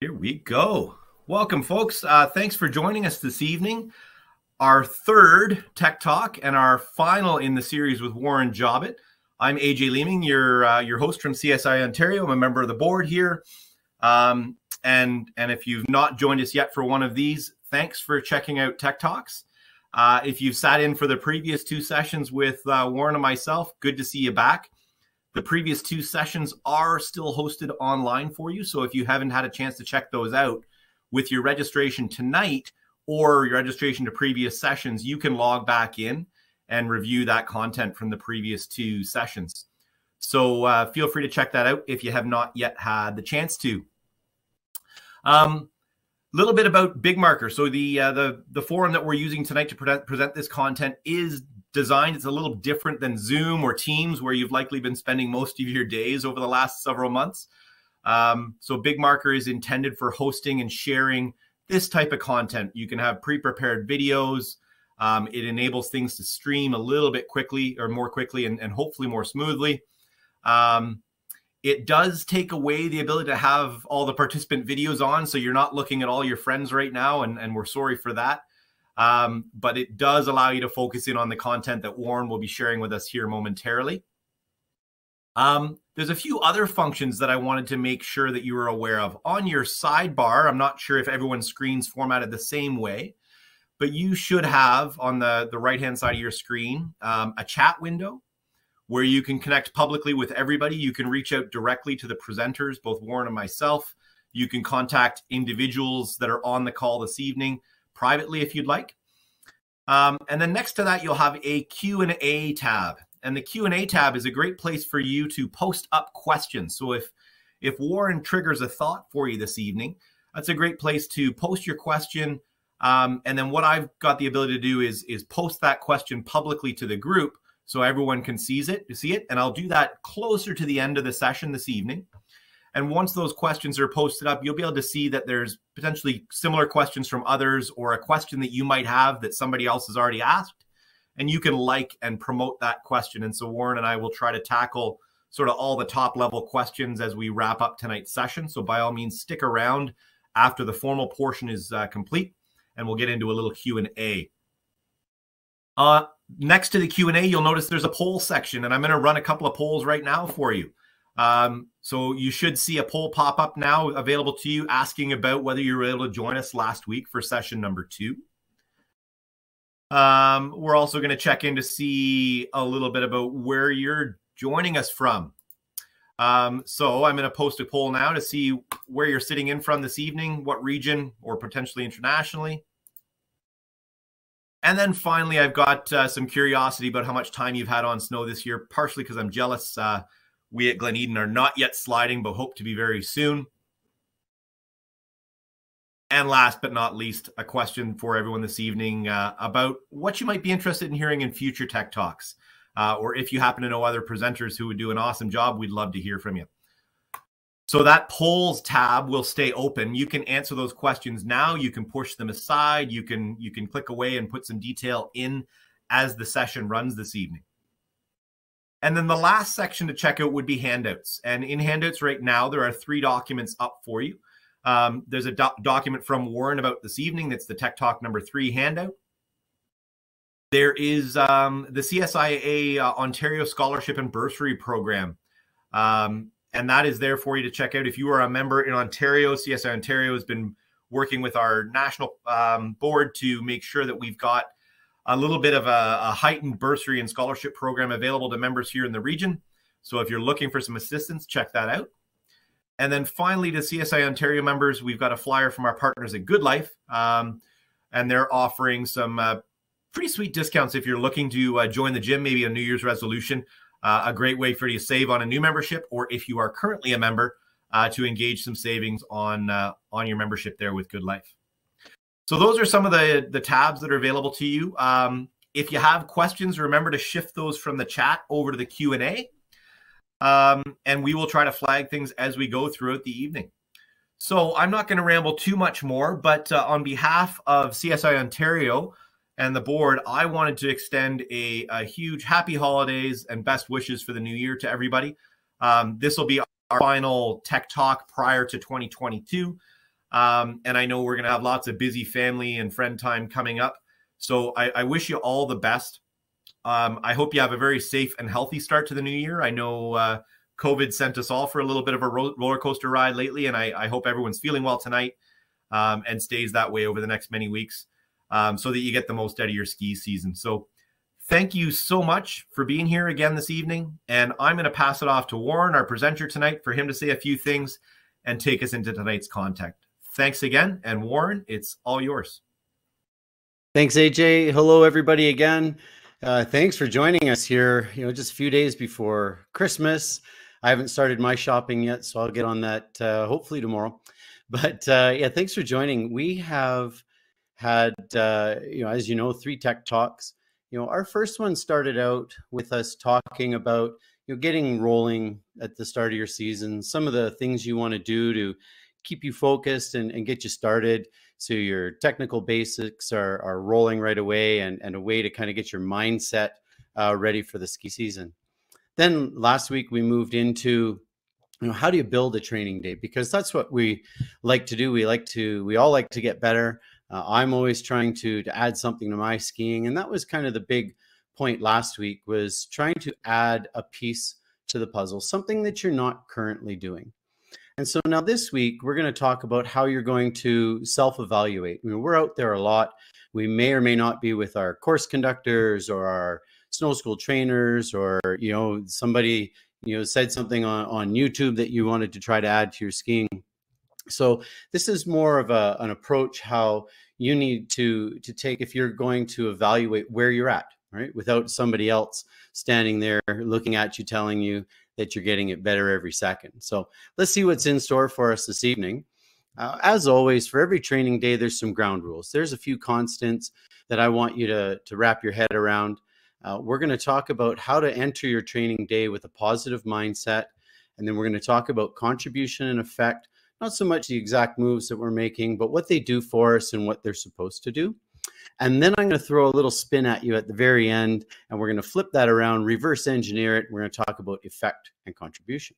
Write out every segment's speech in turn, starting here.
Here we go. Welcome, folks. Thanks for joining us this evening. Our third Tech Talk and our final in the series with Warren Jobbitt. I'm AJ Leeming, your host from CSI Ontario. I'm a member of the board here. And if you've not joined us yet for one of these, thanks for checking out Tech Talks. If you've sat in for the previous two sessions with Warren and myself, good to see you back. The previous two sessions are still hosted online for you. So if you haven't had a chance to check those out with your registration tonight or your registration to previous sessions, you can log back in and review that content from the previous two sessions. So feel free to check that out if you have not yet had the chance to. Little bit about Big Marker. So the forum that we're using tonight to present this content is designed. It's a little different than Zoom or Teams, where you've likely been spending most of your days over the last several months. So Big Marker is intended for hosting and sharing this type of content. You can have pre-prepared videos. It enables things to stream a little bit quickly or more quickly and hopefully more smoothly. It does take away the ability to have all the participant videos on, so you're not looking at all your friends right now, and we're sorry for that. But it does allow you to focus in on the content that Warren will be sharing with us here momentarily. There's a few other functions that I wanted to make sure that you were aware of. On your sidebar, I'm not sure if everyone's screen's formatted the same way, but you should have on the right-hand side of your screen a chat window, where you can connect publicly with everybody. You can reach out directly to the presenters, both Warren and myself. You can contact individuals that are on the call this evening privately if you'd like. And then next to that, you'll have a Q&A tab. And the Q&A tab is a great place for you to post up questions. So if Warren triggers a thought for you this evening, that's a great place to post your question. And then what I've got the ability to do is post that question publicly to the group, so everyone can see it. And I'll do that closer to the end of the session this evening. And once those questions are posted up, you'll be able to see that there's potentially similar questions from others or a question that you might have that somebody else has already asked. And you can like and promote that question. And so Warren and I will try to tackle sort of all the top level questions as we wrap up tonight's session. So by all means, stick around after the formal portion is complete, and we'll get into a little Q&A. Next to the Q&A, you'll notice there's a poll section, and I'm going to run a couple of polls right now for you. So you should see a poll pop up now available to you asking about whether you were able to join us last week for session number 2. We're also going to check in to see a little bit about where you're joining us from. So I'm going to post a poll now to see where you're sitting in from this evening, what region, or potentially internationally. And then finally, I've got some curiosity about how much time you've had on snow this year, partially because I'm jealous. We at Glen Eden are not yet sliding, but hope to be very soon. And last but not least, a question for everyone this evening about what you might be interested in hearing in future Tech Talks. Or if you happen to know other presenters who would do an awesome job, we'd love to hear from you. So that polls tab will stay open. You can answer those questions now. You can push them aside. You can click away and put some detail in as the session runs this evening. And then the last section to check out would be handouts. And in handouts right now, there are 3 documents up for you. There's a document from Warren about this evening. That's the Tech Talk number 3 handout. There is the CSIA Ontario Scholarship and Bursary Program. And that is there for you to check out. If you are a member in Ontario, CSI Ontario has been working with our national board to make sure that we've got a little bit of a heightened bursary and scholarship program available to members here in the region. So if you're looking for some assistance, check that out. And then finally, to CSI Ontario members, we've got a flyer from our partners at Good Life. And they're offering some pretty sweet discounts if you're looking to join the gym, maybe a New Year's resolution. A great way for you to save on a new membership, or if you are currently a member, to engage some savings on your membership there with Good Life. So those are some of the tabs that are available to you. If you have questions, remember to shift those from the chat over to the Q&A, and we will try to flag things as we go throughout the evening. So I'm not going to ramble too much more, but on behalf of CSI Ontario and the board, I wanted to extend a huge happy holidays and best wishes for the new year to everybody. This will be our final tech talk prior to 2022. And I know we're going to have lots of busy family and friend time coming up. So I wish you all the best. I hope you have a very safe and healthy start to the new year. I know COVID sent us all for a little bit of a roller coaster ride lately, and I hope everyone's feeling well tonight and stays that way over the next many weeks so that you get the most out of your ski season. So thank you so much for being here again this evening. And I'm going to pass it off to Warren, our presenter tonight, for him to say a few things and take us into tonight's content. Thanks again. And Warren, it's all yours. Thanks, AJ. Hello, everybody again. Thanks for joining us here, just a few days before Christmas. I haven't started my shopping yet, so I'll get on that hopefully tomorrow. But yeah, thanks for joining. We have had, as you know, 3 tech talks. Our first one started out with us talking about, getting rolling at the start of your season, some of the things you want to do to keep you focused and get you started, so your technical basics are rolling right away, and a way to kind of get your mindset ready for the ski season. Then last week we moved into, how do you build a training day? Because that's what we like to do. We all like to get better. I'm always trying to add something to my skiing. And that was kind of the big point last week, was trying to add a piece to the puzzle, something that you're not currently doing. And so now this week, we're going to talk about how you're going to self-evaluate. We're out there a lot. We may or may not be with our course conductors or our snow school trainers, or, somebody, said something on YouTube that you wanted to try to add to your skiing. So this is more of an approach how you need to take if you're going to evaluate where you're at, right? Without somebody else standing there looking at you, telling you that you're getting it better every second. So let's see what's in store for us this evening. As always, for every training day, there's some ground rules. There's a few constants that I want you to wrap your head around. We're going to talk about how to enter your training day with a positive mindset. And then we're going to talk about contribution and effect, not so much the exact moves that we're making, but what they do for us and what they're supposed to do. And then I'm going to throw a little spin at you at the very end, and we're going to flip that around, reverse engineer it. We're going to talk about effect and contribution.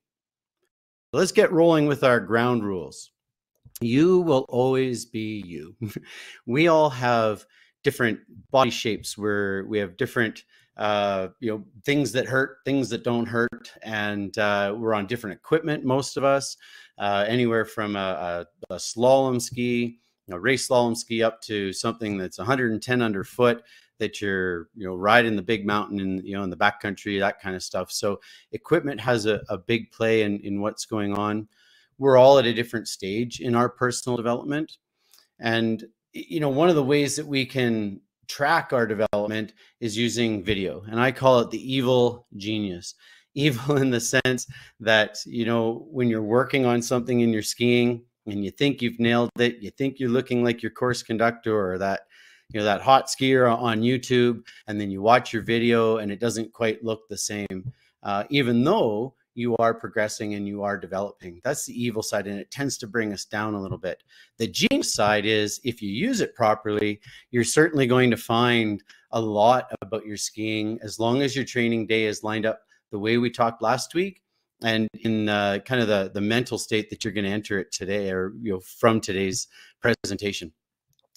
So let's get rolling with our ground rules. You will always be you. We all have different body shapes, where we have different, things that hurt, things that don't hurt. And we're on different equipment, most of us, anywhere from a slalom ski, race slalom ski, up to something that's 110 underfoot that you're, riding the big mountain in, in the backcountry, that kind of stuff. So equipment has a big play in what's going on. We're all at a different stage in our personal development. And, one of the ways that we can track our development is using video. And I call it the evil genius. Evil in the sense that, when you're working on something in your skiing, and you think you've nailed it, you think you're looking like your course conductor or that, that hot skier on YouTube, and then you watch your video and it doesn't quite look the same, even though you are progressing and you are developing. That's the evil side, and it tends to bring us down a little bit. The genius side is, if you use it properly, you're certainly going to find a lot about your skiing, as long as your training day is lined up the way we talked last week, and in kind of the mental state that you're going to enter it today, or from today's presentation.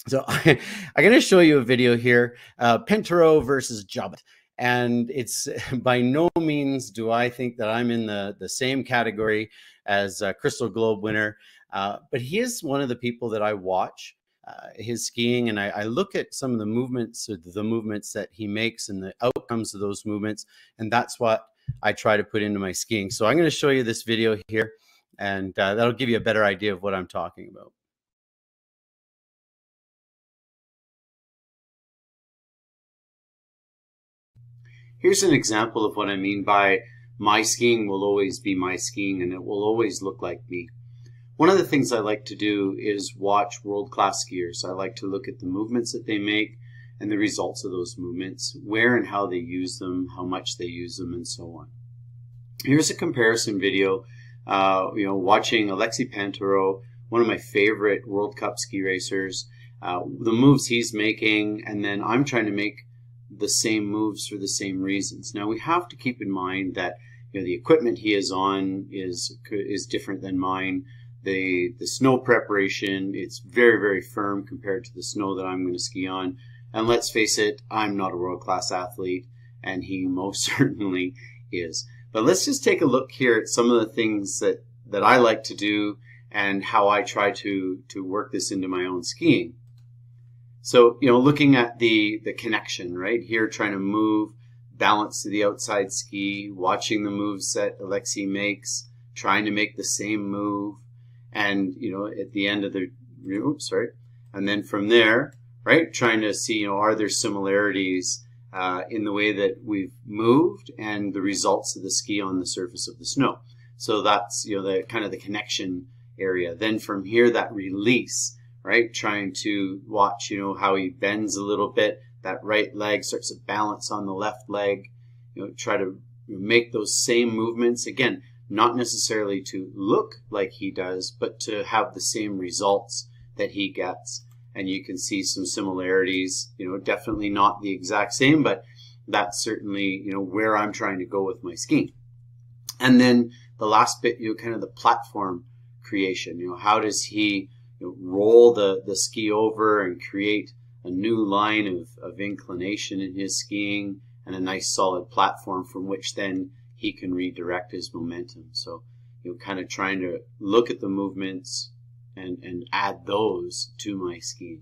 So I'm going to show you a video here, Pinturault versus Jobbitt, and it's by no means do I think that I'm in the same category as Crystal Globe winner, but he is one of the people that I watch his skiing, and I look at some of the movements, that he makes, and the outcomes of those movements, and that's what I try to put into my skiing. So I'm going to show you this video here, and that'll give you a better idea of what I'm talking about. Here's an example of what I mean by my skiing will always be my skiing, and it will always look like me. One of the things I like to do is watch world-class skiers. I like to look at the movements that they make, and the results of those movements, where and how they use them, how much they use them, and so on. Here's a comparison video, watching Alexis Pinturault, one of my favorite World Cup ski racers, the moves he's making, and then I'm trying to make the same moves for the same reasons. Now, we have to keep in mind that you know, the equipment he is on is different than mine. The snow preparation, it's very, very firm compared to the snow that I'm going to ski on. And let's face it, I'm not a world-class athlete, and he most certainly is. But let's just take a look here at some of the things that I like to do and how I try to work this into my own skiing. So, you know, looking at the connection right here, trying to move, balance to the outside ski, watching the moves that Alexis makes, trying to make the same move, and, you know, at the end of the, oops, sorry, and then from there, right, trying to see, you know, are there similarities in the way that we've moved and the results of the ski on the surface of the snow. So that's, you know, the kind of the connection area. Then from here, that release, right, trying to watch, you know, how he bends a little bit, that right leg starts to balance on the left leg, you know, try to make those same movements again, not necessarily to look like he does, but to have the same results that he gets. And you can see some similarities, you know, definitely not the exact same, but that's certainly, you know, where I'm trying to go with my skiing. And then the last bit, you know, kind of the platform creation, you know, how does he, you know, roll the ski over and create a new line of inclination in his skiing and a nice solid platform from which then he can redirect his momentum. So, you know, kind of trying to look at the movements and add those to my skiing.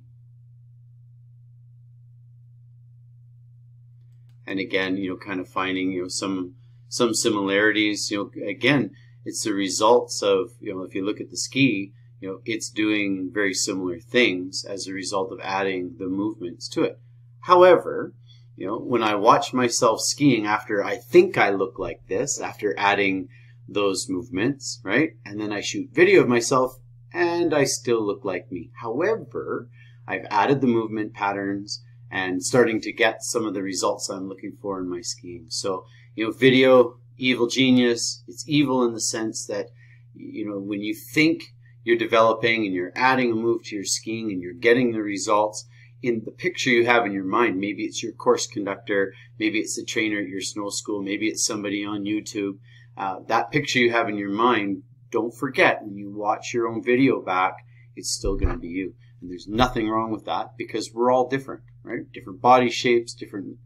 And again, you know, kind of finding, you know, some similarities. You know, again, it's the results of, you know, if you look at the ski, you know, it's doing very similar things as a result of adding the movements to it. However, you know, when I watch myself skiing after I think I look like this, after adding those movements, right? And then I shoot video of myself and I still look like me. However, I've added the movement patterns and starting to get some of the results I'm looking for in my skiing. So, you know, video, evil genius. It's evil in the sense that, you know, when you think you're developing and you're adding a move to your skiing and you're getting the results in the picture you have in your mind. Maybe it's your course conductor, maybe it's the trainer at your snow school, maybe it's somebody on YouTube. That picture you have in your mind, don't forget when you watch your own video back, it's still going to be you. And there's nothing wrong with that because we're all different, right? Different body shapes, different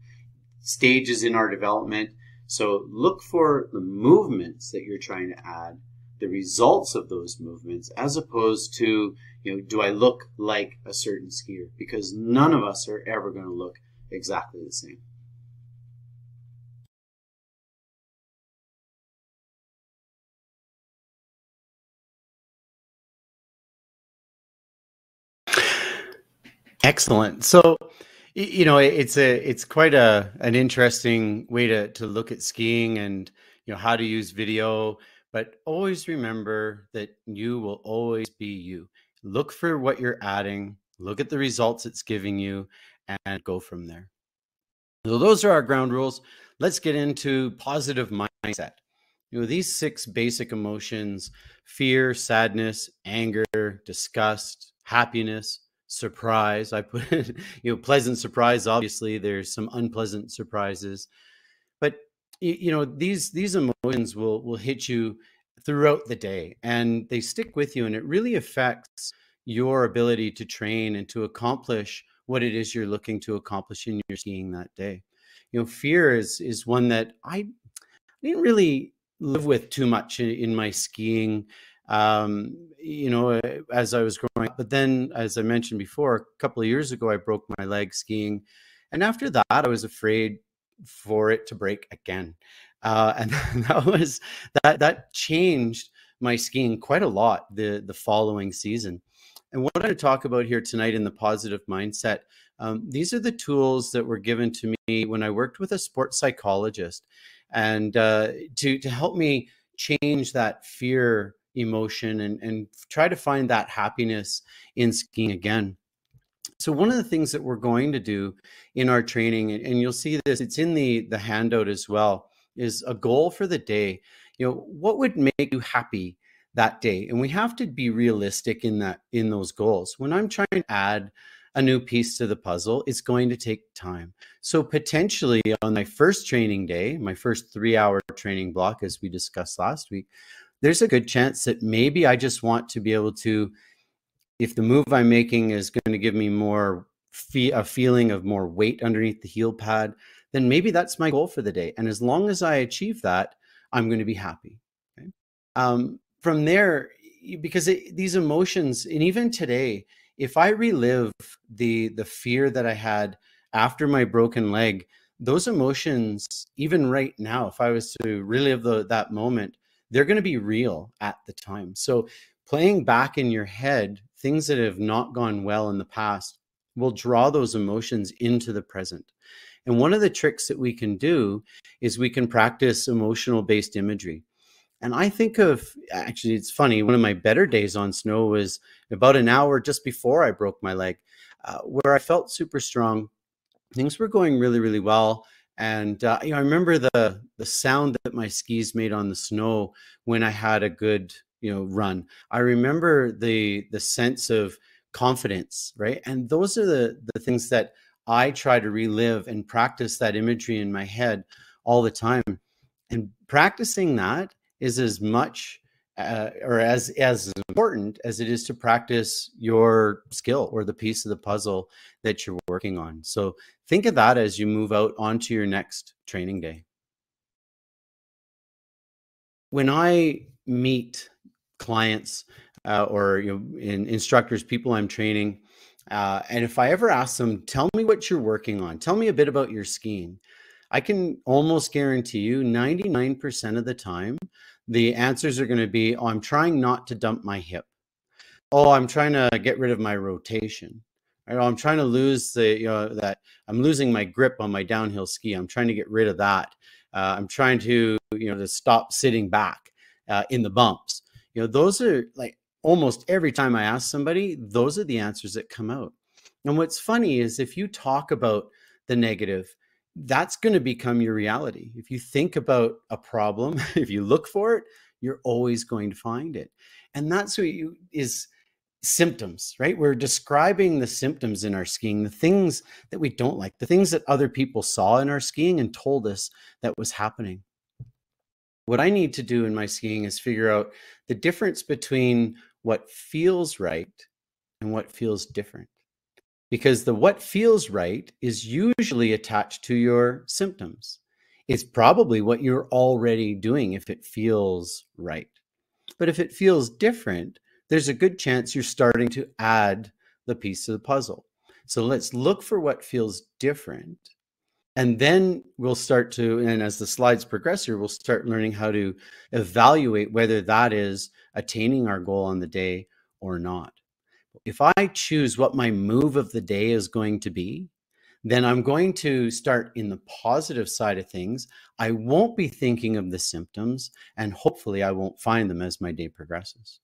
stages in our development. So look for the movements that you're trying to add, the results of those movements, as opposed to, you know, do I look like a certain skier? Because none of us are ever going to look exactly the same. Excellent. So, you know, it's quite an interesting way to look at skiing and, you know, how to use video. But always remember that you will always be you. Look for what you're adding, look at the results it's giving you, and go from there. So those are our ground rules. Let's get into positive mindset. You know, these 6 basic emotions: fear, sadness, anger, disgust, happiness, surprise. I put, you know, pleasant surprise. Obviously, there's some unpleasant surprises. But you know, these emotions will hit you throughout the day and they stick with you, and it really affects your ability to train and to accomplish what it is you're looking to accomplish in your skiing that day. You know, fear is one that I didn't really live with too much in my skiing, you know, as I was growing up. But then, as I mentioned before, a couple of years ago, I broke my leg skiing. And after that, I was afraid for it to break again, and that changed my skiing quite a lot the following season. And what I'm going to talk about here tonight in the positive mindset, these are the tools that were given to me when I worked with a sports psychologist, and to help me change that fear emotion and try to find that happiness in skiing again. So one of the things that we're going to do in our training, and you'll see this, it's in the handout as well, is a goal for the day. You know, what would make you happy that day? And we have to be realistic in those goals. When I'm trying to add a new piece to the puzzle, it's going to take time. So potentially on my first training day, my first 3-hour training block, as we discussed last week, there's a good chance that maybe I just want to be able to, if the move I'm making is going to give me more a feeling of more weight underneath the heel pad, then maybe that's my goal for the day. And as long as I achieve that, I'm going to be happy. Okay? From there, because these emotions, and even today, if I relive the fear that I had after my broken leg, those emotions, even right now, if I was to relive that moment, they're going to be real at the time. So playing back in your head, things that have not gone well in the past will draw those emotions into the present. And one of the tricks that we can do is we can practice emotional-based imagery. And I think of, actually, it's funny, one of my better days on snow was about an hour just before I broke my leg, where I felt super strong. Things were going really, really well. And you know, I remember the sound that my skis made on the snow when I had a good, you know, run. I remember the sense of confidence, right? And those are the things that I try to relive and practice that imagery in my head all the time. And practicing that is as much or as important as it is to practice your skill or the piece of the puzzle that you're working on. So think of that as you move out onto your next training day. When I meet clients or you know, instructors, people I'm training, and if I ever ask them, tell me what you're working on, tell me a bit about your skiing, I can almost guarantee you 99% of the time, the answers are going to be, oh, I'm trying not to dump my hip. Oh, I'm trying to get rid of my rotation. Or, oh, I'm trying to lose the, you know, that I'm losing my grip on my downhill ski. I'm trying to get rid of that. I'm trying to, you know, to stop sitting back in the bumps. You know, those are like almost every time I ask somebody, those are the answers that come out. And what's funny is if you talk about the negative, that's going to become your reality. If you think about a problem, if you look for it, you're always going to find it. And that's what is symptoms, right? We're describing the symptoms in our skiing, the things that we don't like, the things that other people saw in our skiing and told us that was happening. What I need to do in my skiing is figure out the difference between what feels right and what feels different. Because the what feels right is usually attached to your symptoms. It's probably what you're already doing if it feels right. But if it feels different, there's a good chance you're starting to add the piece of the puzzle. So let's look for what feels different. And then we'll start to, and as the slides progress here, we'll start learning how to evaluate whether that is attaining our goal on the day or not. If I choose what my move of the day is going to be, then I'm going to start in the positive side of things. I won't be thinking of the symptoms, and hopefully I won't find them as my day progresses.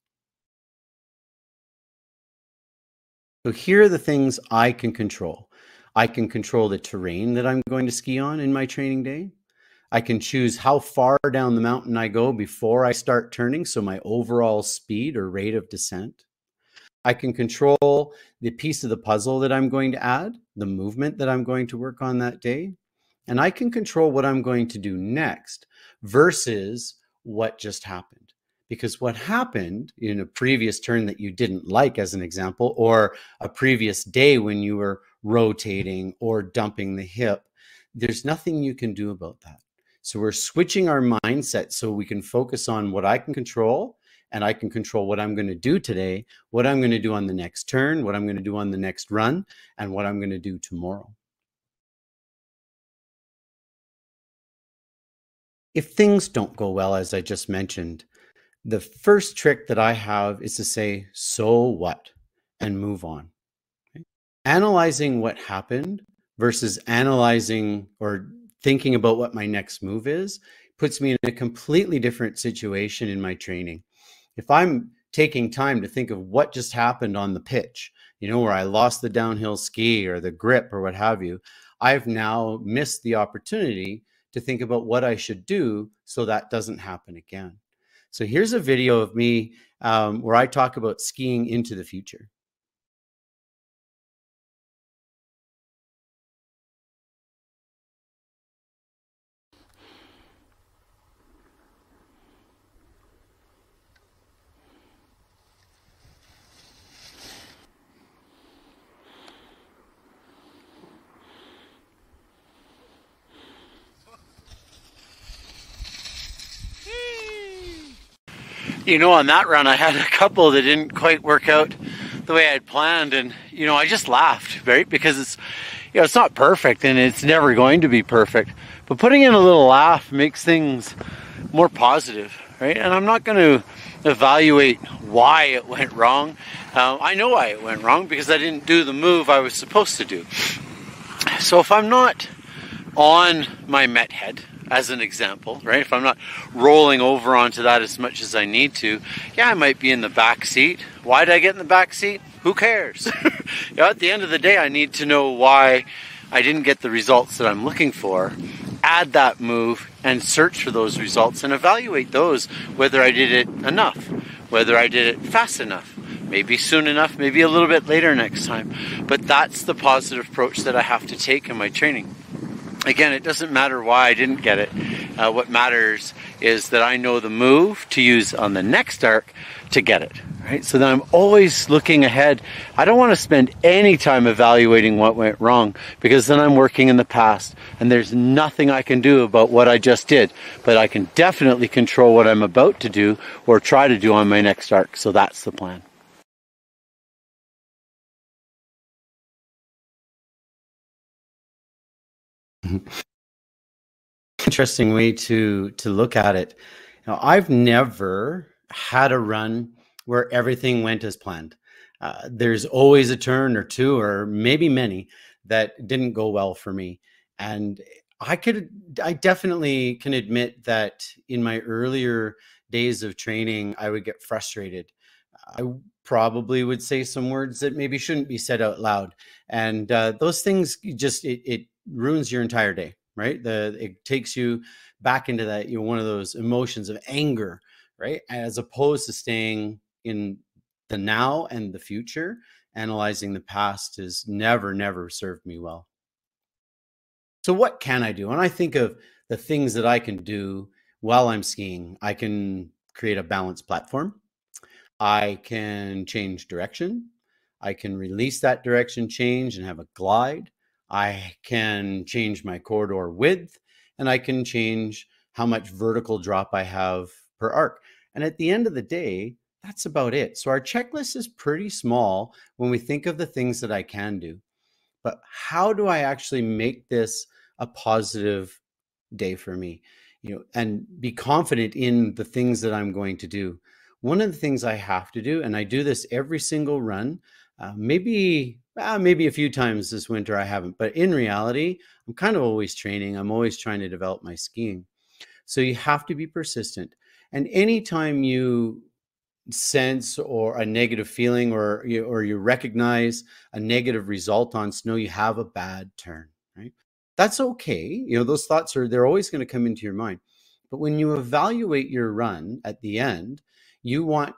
So here are the things I can control. I can control the terrain that I'm going to ski on in my training day. I can choose how far down the mountain I go before I start turning, so my overall speed or rate of descent. I can control the piece of the puzzle that I'm going to add, the movement that I'm going to work on that day, and I can control what I'm going to do next versus what just happened. Because what happened in a previous turn that you didn't like, as an example, or a previous day when you were rotating or dumping the hip, there's nothing you can do about that. So we're switching our mindset so we can focus on what I can control. And I can control what I'm going to do today, what I'm going to do on the next turn, what I'm going to do on the next run, and what I'm going to do tomorrow. If things don't go well, as I just mentioned, the first trick that I have is to say, so what, and move on. Okay? Analyzing what happened versus analyzing or thinking about what my next move is puts me in a completely different situation in my training. If I'm taking time to think of what just happened on the pitch, you know, where I lost the downhill ski or the grip or what have you, I've now missed the opportunity to think about what I should do so that doesn't happen again. So here's a video of me where I talk about skiing into the future. you know, on that run, I had a couple that didn't quite work out the way I'd planned, and, you know, I just laughed, right? Because it's, you know, it's not perfect, and it's never going to be perfect. But putting in a little laugh makes things more positive, right? And I'm not going to evaluate why it went wrong. I know why it went wrong, because I didn't do the move I was supposed to do. So if I'm not on my met head, as an example, right? If I'm not rolling over onto that as much as I need to, yeah, I might be in the back seat. Why did I get in the back seat? Who cares? You know, at the end of the day, I need to know why I didn't get the results that I'm looking for. Add that move and search for those results and evaluate those, whether I did it enough, whether I did it fast enough, maybe soon enough, maybe a little bit later next time. But that's the positive approach that I have to take in my training. Again, it doesn't matter why I didn't get it. What matters is that I know the move to use on the next arc to get it, right? So then I'm always looking ahead. I don't want to spend any time evaluating what went wrong, because then I'm working in the past and there's nothing I can do about what I just did. But I can definitely control what I'm about to do or try to do on my next arc. So that's the plan. Interesting way to look at it. Now, I've never had a run where everything went as planned. There's always a turn or two, or maybe many, that didn't go well for me. And I definitely can admit that in my earlier days of training, I would get frustrated. I probably would say some words that maybe shouldn't be said out loud. And those things just, it ruins your entire day, right? It takes you back into that, you know, one of those emotions of anger, right? As opposed to staying in the now and the future. Analyzing the past has never served me well. So what can I do? And I think of the things that I can do while I'm skiing. I can create a balanced platform. I can change direction. I can release that direction change and have a glide. I can change my corridor width, and I can change how much vertical drop I have per arc. And at the end of the day, that's about it. So our checklist is pretty small when we think of the things that I can do. But how do I actually make this a positive day for me? You know, and be confident in the things that I'm going to do. One of the things I have to do, and I do this every single run, maybe a few times this winter I haven't, but in reality, I'm kind of always training. I'm always trying to develop my skiing. So you have to be persistent. And anytime you sense or a negative feeling, or you recognize a negative result on snow, you have a bad turn, right? That's okay. You know, those thoughts they're always going to come into your mind. But when you evaluate your run at the end, you have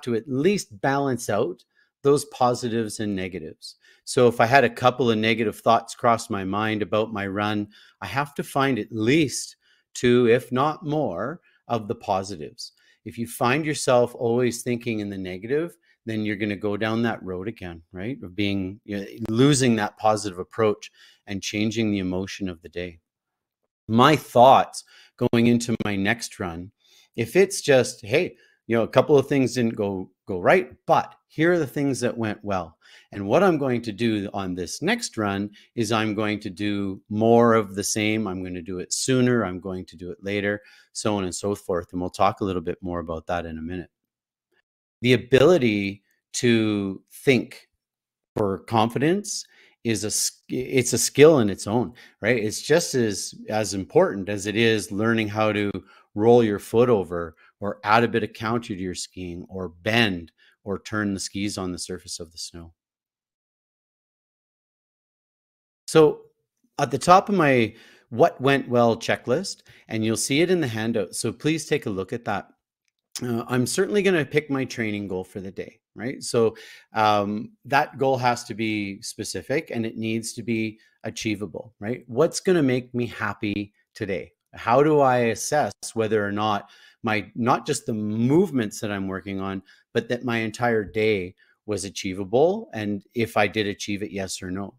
to at least balance out those positives and negatives. So if I had a couple of negative thoughts cross my mind about my run, I have to find at least two, if not more, of the positives. If you find yourself always thinking in the negative, then you're going to go down that road again, right? Of being, you know, losing that positive approach and changing the emotion of the day. My thoughts going into my next run, if it's just, hey, you know, a couple of things didn't go right, but here are the things that went well. And what I'm going to do on this next run is I'm going to do more of the same. I'm going to do it sooner. I'm going to do it later, so on and so forth. And we'll talk a little bit more about that in a minute. The ability to think for confidence it's a skill in its own, right? It's just as important as it is learning how to roll your foot over, or add a bit of counter to your skiing, or bend, or turn the skis on the surface of the snow. So at the top of my what went well checklist, and you'll see it in the handout, so please take a look at that. I'm certainly going to pick my training goal for the day, right? So that goal has to be specific, and it needs to be achievable, right? What's going to make me happy today? How do I assess whether or not not just the movements that I'm working on, but that my entire day was achievable, and if I did achieve it, yes or no?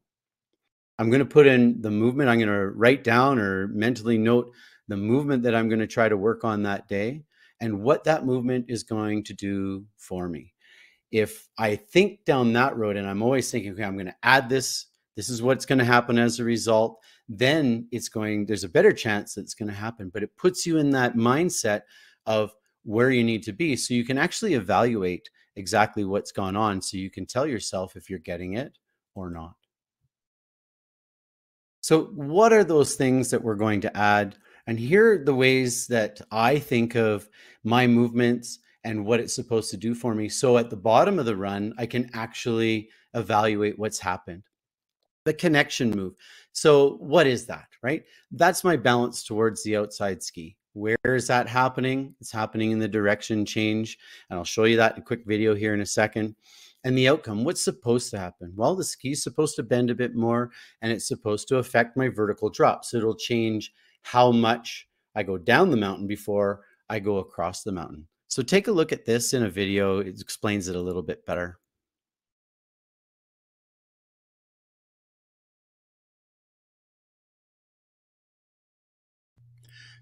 I'm going to put in the movement. I'm going to write down or mentally note the movement that I'm going to try to work on that day. and what that movement is going to do for me. If I think down that road and I'm always thinking, okay, I'm going to add this, this is what's going to happen as a result, then it's going, there's a better chance that it's going to happen. But it puts you in that mindset of where you need to be. So you can actually evaluate exactly what's gone on. So you can tell yourself if you're getting it or not. So what are those things that we're going to add? And here are the ways that I think of my movements and what it's supposed to do for me. So at the bottom of the run, I can actually evaluate what's happened. The connection move. So what is that, right? That's my balance towards the outside ski. Where is that happening? It's happening in the direction change. And I'll show you that in a quick video here in a second. And the outcome, what's supposed to happen? Well, the ski is supposed to bend a bit more and it's supposed to affect my vertical drop. So it'll change how much I go down the mountain before I go across the mountain. So take a look at this in a video. It explains it a little bit better.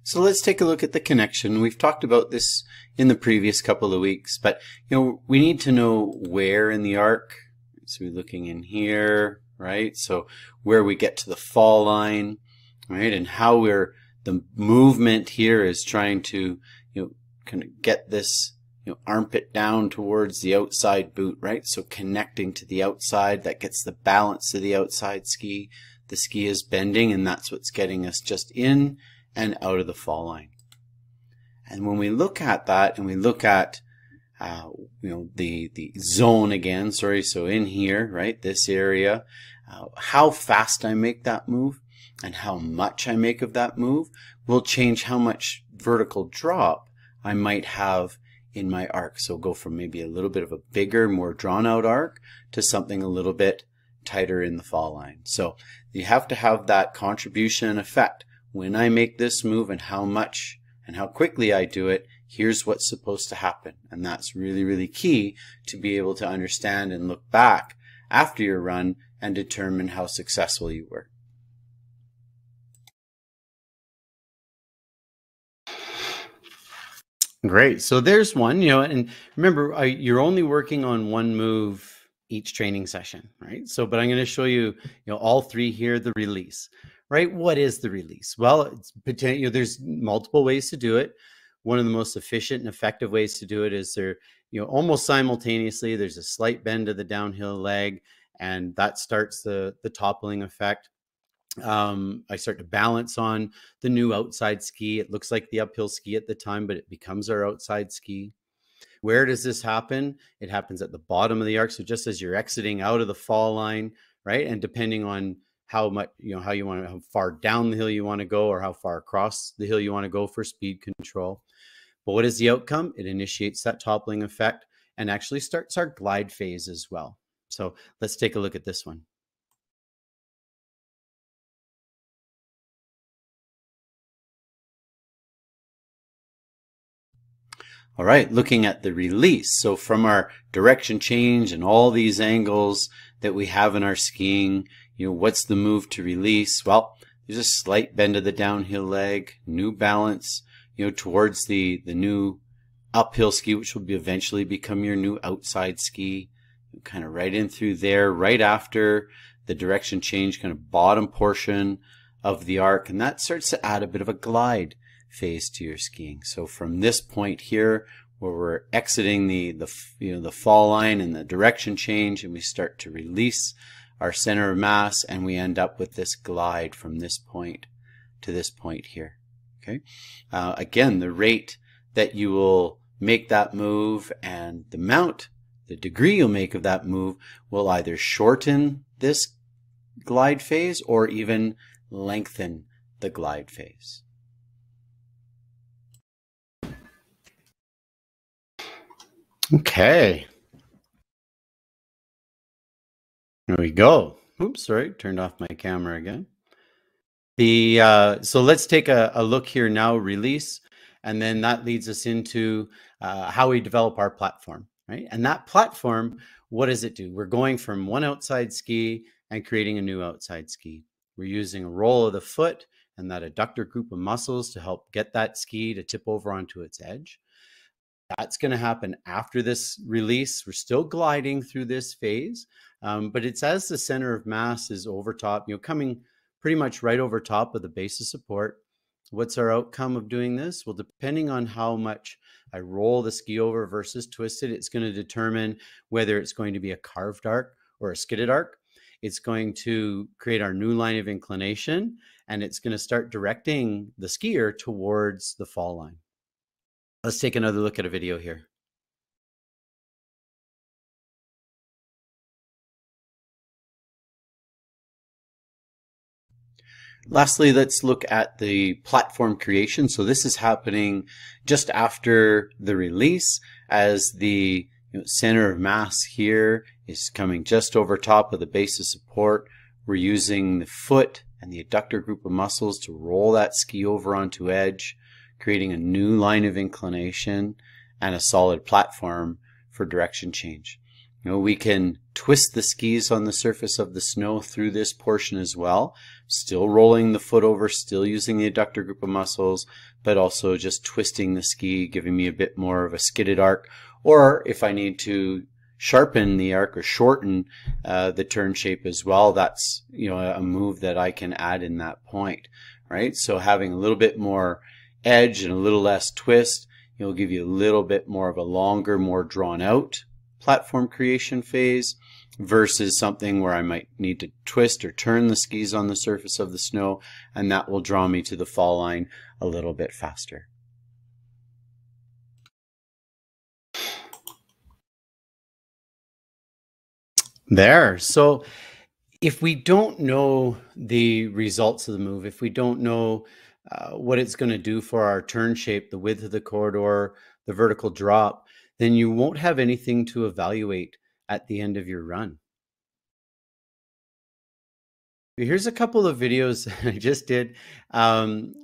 So let's take a look at the connection. We've talked about this in the previous couple of weeks, but you know, we need to know where in the arc. So we're looking in here, right? So where we get to the fall line, right? And how we're, the movement here is trying to, you know, kind of get this, you know, armpit down towards the outside boot, right? So connecting to the outside, that gets the balance of the outside ski. The ski is bending and that's what's getting us just in and out of the fall line. And when we look at that and we look at, you know, the zone again, sorry, so in here, right, this area, how fast I make that move and how much I make of that move will change how much vertical drop I might have in my arc. So go from maybe a little bit of a bigger, more drawn out arc to something a little bit tighter in the fall line. So you have to have that contribution effect. When I make this move and how much and how quickly I do it, here's what's supposed to happen. And that's really, really key to be able to understand and look back after your run and determine how successful you were. Great. So there's one, you know, and remember, you're only working on one move each training session, right? So, but I'm going to show you, you know, all three here, the release. Right? What is the release? Well, it's, you know, there's multiple ways to do it. One of the most efficient and effective ways to do it is there, you know, almost simultaneously, there's a slight bend of the downhill leg and that starts the toppling effect. I start to balance on the new outside ski. It looks like the uphill ski at the time, but it becomes our outside ski. Where does this happen? It happens at the bottom of the arc. So just as you're exiting out of the fall line, right? And depending on how much, you know, how you want to, how far down the hill you want to go or how far across the hill you want to go for speed control. But what is the outcome? It initiates that toppling effect and actually starts our glide phase as well. So let's take a look at this one. All right, looking at the release. So from our direction change and all these angles that we have in our skiing, you know, what's the move to release? Well, there's a slight bend of the downhill leg, new balance, you know, towards the new uphill ski, which will be eventually become your new outside ski, kind of right in through there, right after the direction change, kind of bottom portion of the arc. And that starts to add a bit of a glide phase to your skiing. So from this point here where we're exiting the you know, the fall line and the direction change, and we start to release our center of mass and we end up with this glide from this point to this point here. Okay, again, the rate that you will make that move and the amount, the degree you'll make of that move will either shorten this glide phase or even lengthen the glide phase. Okay. There we go. Oops, sorry, turned off my camera again. The so let's take a look here now, release, and then that leads us into how we develop our platform, right? And that platform, what does it do? We're going from one outside ski and creating a new outside ski. We're using a roll of the foot and that adductor group of muscles to help get that ski to tip over onto its edge. That's going to happen after this release. We're still gliding through this phase, but it's as the center of mass is over top, coming pretty much right over top of the base of support. What's our outcome of doing this? Well, depending on how much I roll the ski over versus twist it, it's going to determine whether it's going to be a carved arc or a skidded arc. It's going to create our new line of inclination, and it's going to start directing the skier towards the fall line. Let's take another look at a video here. Lastly, let's look at the platform creation. So this is happening just after the release, as the center of mass here is coming just over top of the base of support. We're using the foot and the adductor group of muscles to roll that ski over onto edge, creating a new line of inclination and a solid platform for direction change. We can twist the skis on the surface of the snow through this portion as well, still rolling the foot over, still using the adductor group of muscles, but also just twisting the ski, giving me a bit more of a skidded arc. Or if I need to sharpen the arc or shorten the turn shape as well, that's a move that I can add in that point, right? So having a little bit more edge and a little less twist, it'll give you a little bit more of a longer, more drawn out platform creation phase versus something where I might need to twist or turn the skis on the surface of the snow, and that will draw me to the fall line a little bit faster. There. So if we don't know the results of the move, if we don't know what it's going to do for our turn shape, the width of the corridor, the vertical drop, then you won't have anything to evaluate at the end of your run. Here's a couple of videos I just did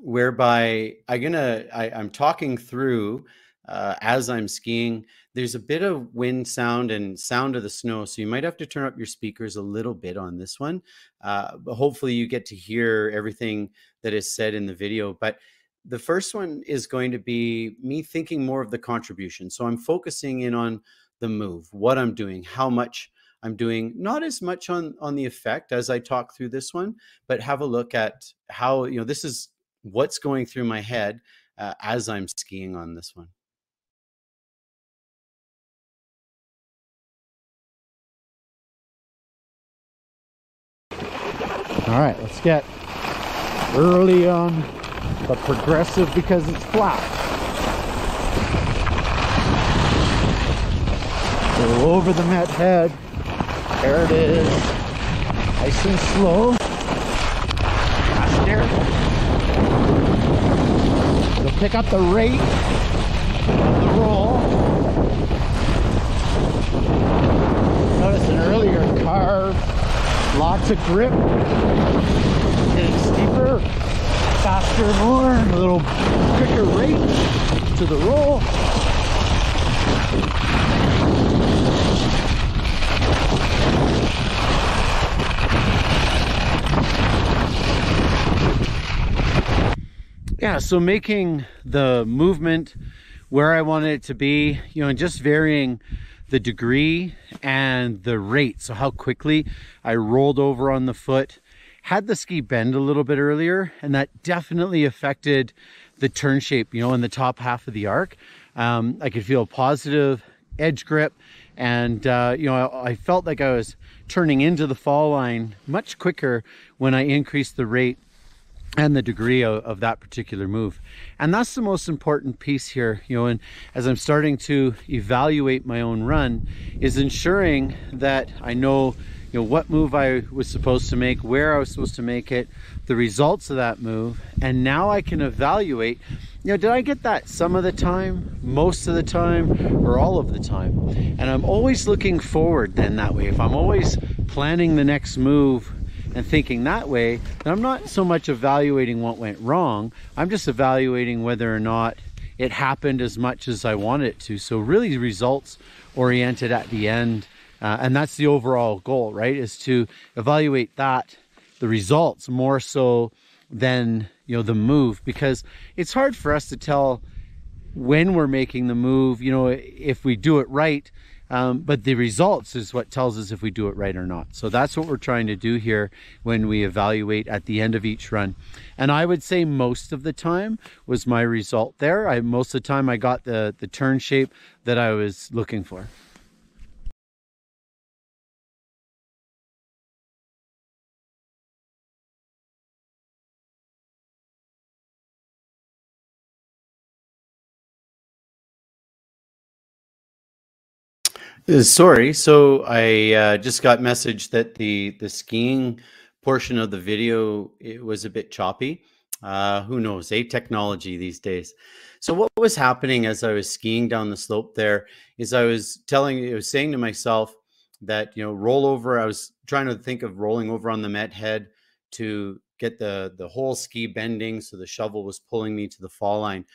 whereby I'm talking through as I'm skiing. There's a bit of wind sound and sound of the snow, so you might have to turn up your speakers a little bit on this one. But hopefully you get to hear everything that is said in the video. But the first one is going to be me thinking more of the contribution. So I'm focusing in on the move, what I'm doing, how much I'm doing, not as much on the effect as I talk through this one, but have a look at how, this is what's going through my head as I'm skiing on this one. All right, let's get early on, but progressive because it's flat. So over the met head, there it is. Nice and slow. Faster. You'll pick up the rate of the roll. Notice an earlier carve. Lots of grip, getting steeper, faster, more, a little quicker rate to the roll. Yeah, so making the movement where I want it to be, and just varying the degree and the rate. So how quickly I rolled over on the foot, had the ski bend a little bit earlier, and that definitely affected the turn shape, in the top half of the arc. I could feel a positive edge grip, and I felt like I was turning into the fall line much quicker when I increased the rate and the degree of that particular move. And that's the most important piece here, and as I'm starting to evaluate my own run, is ensuring that I know, what move I was supposed to make, where I was supposed to make it, the results of that move, and now I can evaluate, did I get that some of the time, most of the time, or all of the time? And I'm always looking forward then that way. If I'm always planning the next move and thinking that way, then I'm not so much evaluating what went wrong, I'm just evaluating whether or not it happened as much as I wanted it to. So really results oriented at the end, and that's the overall goal, right? Is to evaluate the results more so than the move, because it's hard for us to tell when we're making the move, you know, if we do it right, but the results is what tells us if we do it right or not. So that's what we're trying to do here when we evaluate at the end of each run. And I would say most of the time was my result there. Most of the time I got the turn shape that I was looking for. Sorry, so I just got message that the skiing portion of the video, it was a bit choppy. Who knows, technology these days. So what was happening as I was skiing down the slope there is I was saying to myself that, you know, roll over. I was trying to think of rolling over on the met head to get the whole ski bending, so the shovel was pulling me to the fall line.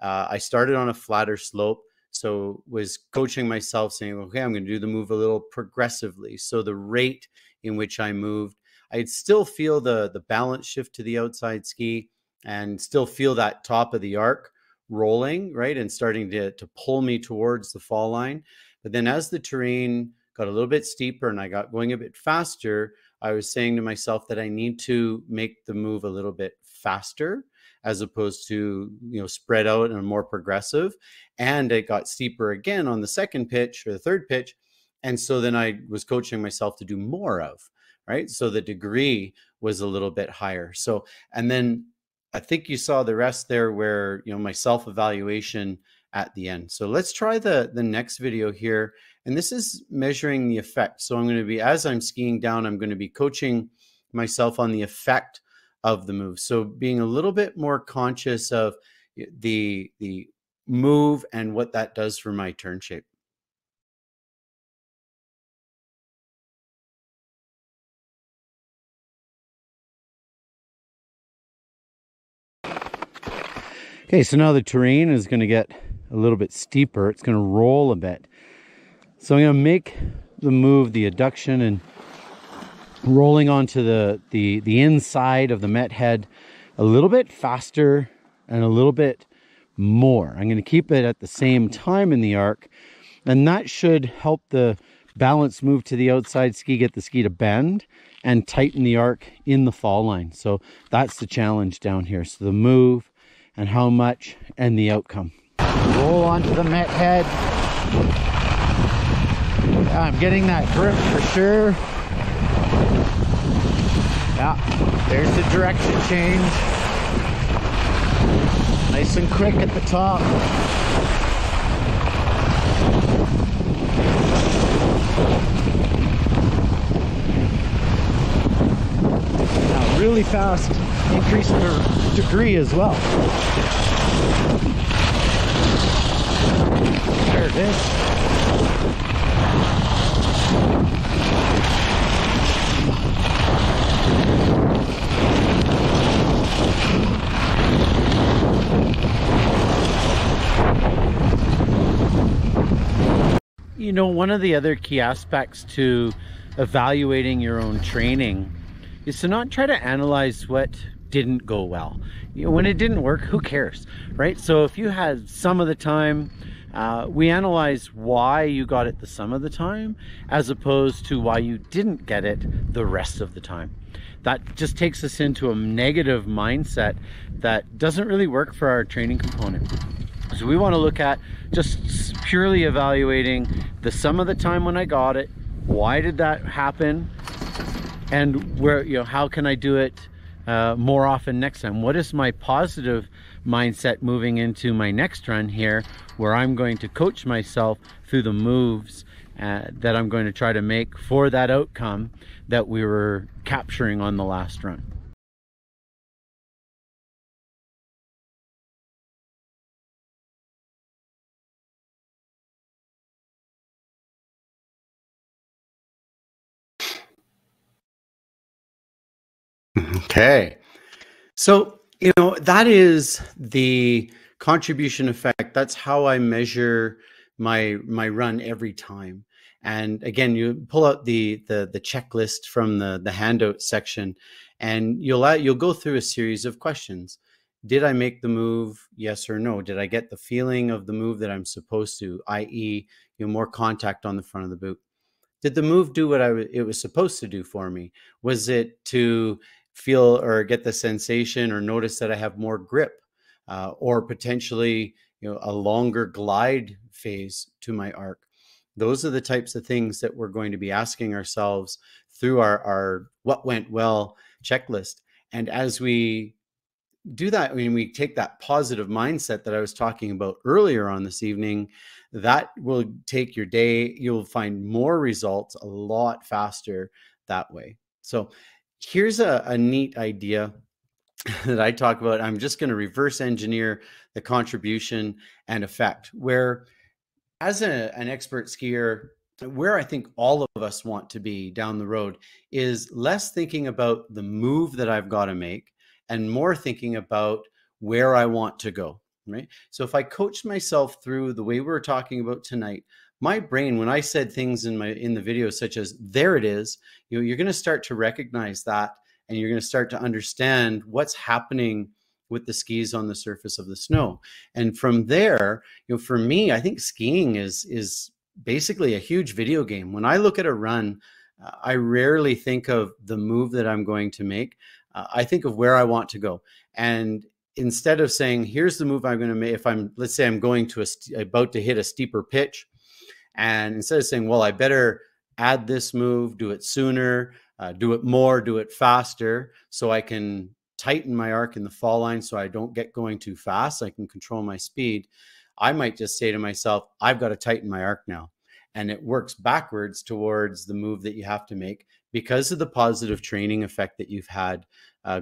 I started on a flatter slope, so was coaching myself saying, okay, I'm going to do the move a little progressively. So the rate in which I moved, I'd still feel the balance shift to the outside ski and still feel that top of the arc rolling, right? And starting to pull me towards the fall line. But then as the terrain got a little bit steeper and I got going a bit faster, I was saying to myself that I need to make the move a little bit faster, as opposed to, you know, spread out and more progressive. And it got steeper again on the second pitch or the third pitch. And so then I was coaching myself to do more of, right? So the degree was a little bit higher. So, and then I think you saw the rest there where, you know, my self-evaluation at the end. So let's try the next video here. And this is measuring the effect. So I'm going to be, as I'm skiing down, I'm going to be coaching myself on the effect of the move. So being a little bit more conscious of the move and what that does for my turn shape. Okay, so now the terrain is going to get a little bit steeper. It's going to roll a bit. So I'm going to make the move, the adduction, and rolling onto the inside of the met head a little bit faster and a little bit more. I'm going to keep it at the same time in the arc, and that should help the balance move to the outside ski, get the ski to bend and tighten the arc in the fall line. So that's the challenge down here. So the move and how much and the outcome. Roll onto the met head. I'm getting that grip for sure. Yeah, there's the direction change. Nice and quick at the top. Now really fast increase in degree as well. There it is. You know, one of the other key aspects to evaluating your own training is to not try to analyze what didn't go well. You know, when it didn't work, who cares, right? So if you had some of the time, we analyze why you got it the sum of the time as opposed to why you didn't get it the rest of the time. That just takes us into a negative mindset that doesn't really work for our training component. So we want to look at just purely evaluating the sum of the time when I got it, why did that happen, and where, you know, how can I do it more often next time? What is my positive mindset moving into my next run here, where I'm going to coach myself through the moves that I'm going to try to make for that outcome that we were capturing on the last run. Okay, so, you know, that is the contribution effect. That's how I measure my run every time. And again, you pull out the checklist from the handout section, and you'll go through a series of questions. did I make the move? Yes or no? Did I get the feeling of the move that I'm supposed to, i.e., you know, more contact on the front of the boot? Did the move do what it was supposed to do for me? Was it to feel or get the sensation or notice that I have more grip or potentially, you know, a longer glide phase to my arc? Those are the types of things that we're going to be asking ourselves through our what went well checklist. And as we do that, I mean, we take that positive mindset that I was talking about earlier on this evening, that will take your day. You'll find more results a lot faster that way. So here's a neat idea that I talk about. I'm just going to reverse engineer the contribution and effect, where as an expert skier, where I think all of us want to be down the road is less thinking about the move that I've got to make and more thinking about where I want to go, right? So if I coach myself through the way we're talking about tonight, my brain, when I said things in the video, such as there it is, you know, you're going to start to recognize that, and you're going to start to understand what's happening with the skis on the surface of the snow. And from there, you know, for me, I think skiing is basically a huge video game. When I look at a run, I rarely think of the move that I'm going to make. I think of where I want to go. And instead of saying, here's the move I'm going to make, if I'm, let's say I'm going to about to hit a steeper pitch, and instead of saying, well, I better add this move, do it sooner, do it more, do it faster, so I can tighten my arc in the fall line so I don't get going too fast, I can control my speed, I might just say to myself, I've got to tighten my arc now. And it works backwards towards the move that you have to make because of the positive training effect that you've had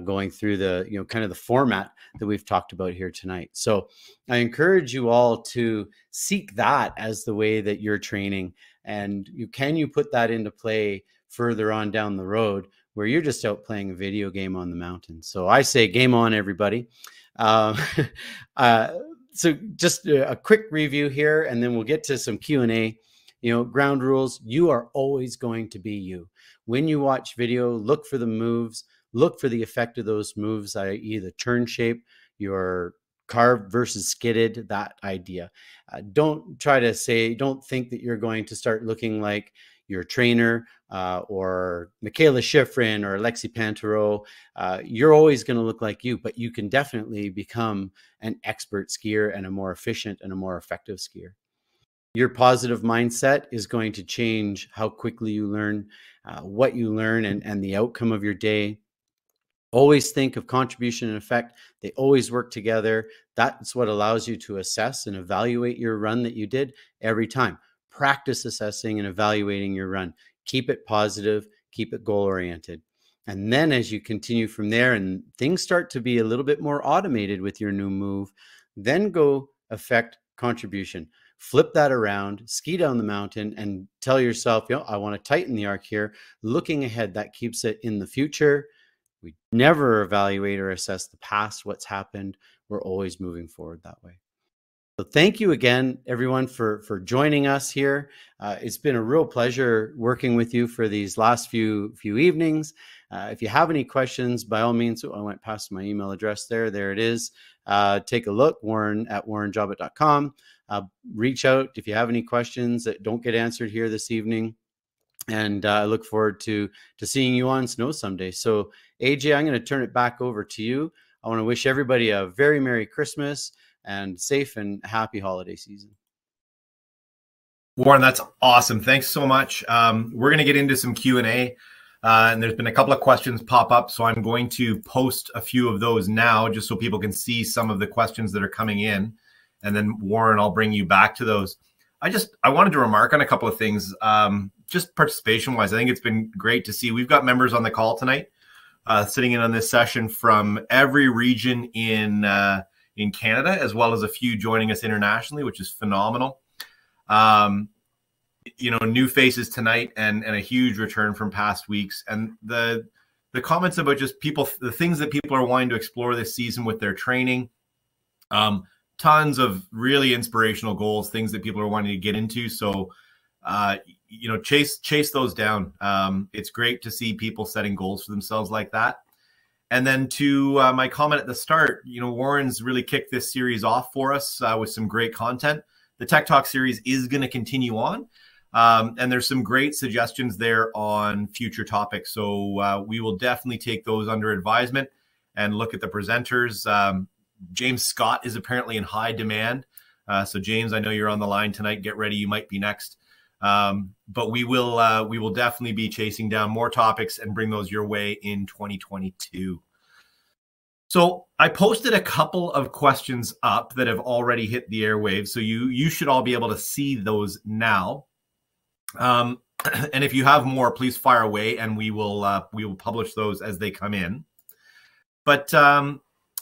going through the, you know, kind of the format that we've talked about here tonight. So I encourage you all to seek that as the way that you're training. And can you put that into play further on down the road where you're just out playing a video game on the mountain? So I say game on, everybody. So just a quick review here, and then we'll get to some Q&A. You know, ground rules, you are always going to be you. When you watch video, look for the moves, look for the effect of those moves, i.e. the turn shape, your carved versus skidded, that idea. Don't try to say, don't think that you're going to start looking like your trainer or Michaela Schifrin or Alexis Pinturault. You're always going to look like you, but you can definitely become an expert skier and a more efficient and a more effective skier. Your positive mindset is going to change how quickly you learn, what you learn, and the outcome of your day. Always think of contribution and effect. They always work together. That's what allows you to assess and evaluate your run that you did every time. Practice assessing and evaluating your run. Keep it positive. Keep it goal-oriented. And then as you continue from there and things start to be a little bit more automated with your new move, then go affect contribution. Flip that around, ski down the mountain, and tell yourself, you know, I want to tighten the arc here. Looking ahead, that keeps it in the future. We never evaluate or assess the past, what's happened. We're always moving forward that way. So thank you again, everyone, for joining us here. It's been a real pleasure working with you for these last few evenings. If you have any questions, by all means, I went past my email address there. There it is. Take a look, warren@warrenjobbitt.com. Reach out if you have any questions that don't get answered here this evening. And I look forward to seeing you on snow someday. So, AJ, I'm going to turn it back over to you. I want to wish everybody a very Merry Christmas and safe and happy holiday season. Warren, that's awesome. Thanks so much. We're going to get into some Q&A, and there's been a couple of questions pop up, so I'm going to post a few of those now just so people can see some of the questions that are coming in. And then, Warren, I'll bring you back to those. I wanted to remark on a couple of things, just participation-wise. I think it's been great to see. We've got members on the call tonight sitting in on this session from every region in Canada, as well as a few joining us internationally, which is phenomenal. You know, new faces tonight and a huge return from past weeks. And the comments about just people, the things that people are wanting to explore this season with their training, tons of really inspirational goals, things that people are wanting to get into. So, you know, chase those down. It's great to see people setting goals for themselves like that. And then to my comment at the start, you know, Warren's really kicked this series off for us with some great content. The Tech Talk series is going to continue on. And there's some great suggestions there on future topics. So we will definitely take those under advisement and look at the presenters. James Scott is apparently in high demand. So James, I know you're on the line tonight. Get ready. You might be next. But we will definitely be chasing down more topics and bring those your way in 2022. So I posted a couple of questions up that have already hit the airwaves. So you should all be able to see those now. And if you have more, please fire away and we will publish those as they come in. But,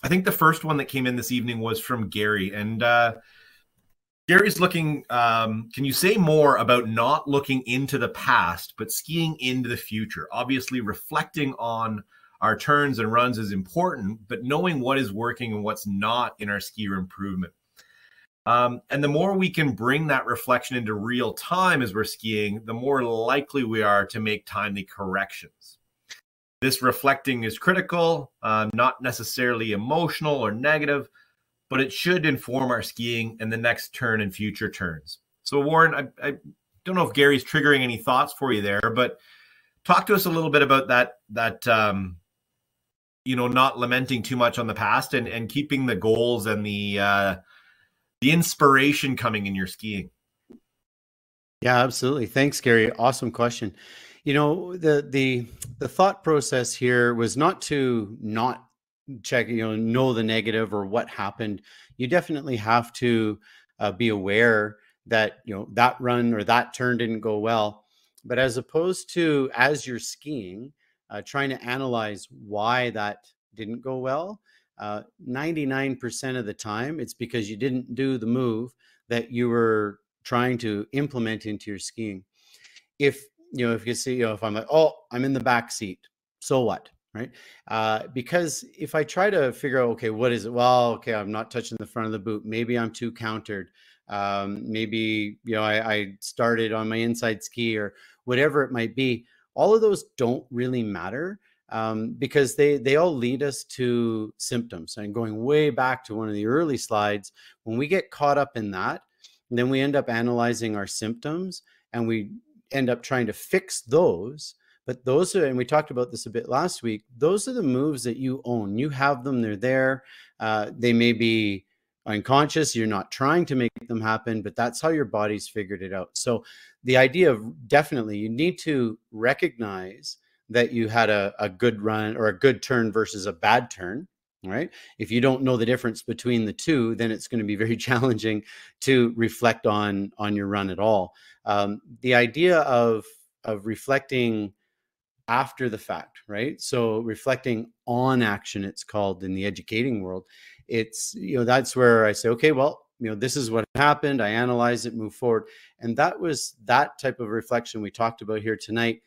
I think the first one that came in this evening was from Gary, and, Gary's looking, can you say more about not looking into the past, but skiing into the future? Obviously, reflecting on our turns and runs is important, but knowing what is working and what's not in our skier improvement. And the more we can bring that reflection into real time as we're skiing, the more likely we are to make timely corrections. This reflecting is critical, not necessarily emotional or negative, but it should inform our skiing and the next turn and future turns. So Warren, I don't know if Gary's triggering any thoughts for you there, but talk to us a little bit about that you know, not lamenting too much on the past and keeping the goals and the inspiration coming in your skiing. Yeah, absolutely. Thanks, Gary. Awesome question. You know, the thought process here was not to not check, you know the negative or what happened. You definitely have to be aware that, you know, that run or that turn didn't go well. But as opposed to, as you're skiing, trying to analyze why that didn't go well, 99% of the time, it's because you didn't do the move that you were trying to implement into your skiing. If, you know, if you see, you know, if I'm like, oh, I'm in the back seat, so what? Right. Because if I try to figure out, okay, what is it? Well, okay, I'm not touching the front of the boot. Maybe I'm too countered. Maybe, you know, I started on my inside ski or whatever it might be. All of those don't really matter because they all lead us to symptoms. And going way back to one of the early slides, when we get caught up in that, then we end up analyzing our symptoms and we end up trying to fix those. But those are, and we talked about this a bit last week, those are the moves that you own. You have them, they're there. They may be unconscious, you're not trying to make them happen, but that's how your body's figured it out. So the idea of definitely, you need to recognize that you had a good run or a good turn versus a bad turn, right? If you don't know the difference between the two, then it's going to be very challenging to reflect on your run at all. The idea of reflecting after the fact, right? So reflecting on action, it's called in the educating world. It's, you know, that's where I say, okay, well, you know, this is what happened. I analyze it, move forward. And that was that type of reflection we talked about here tonight,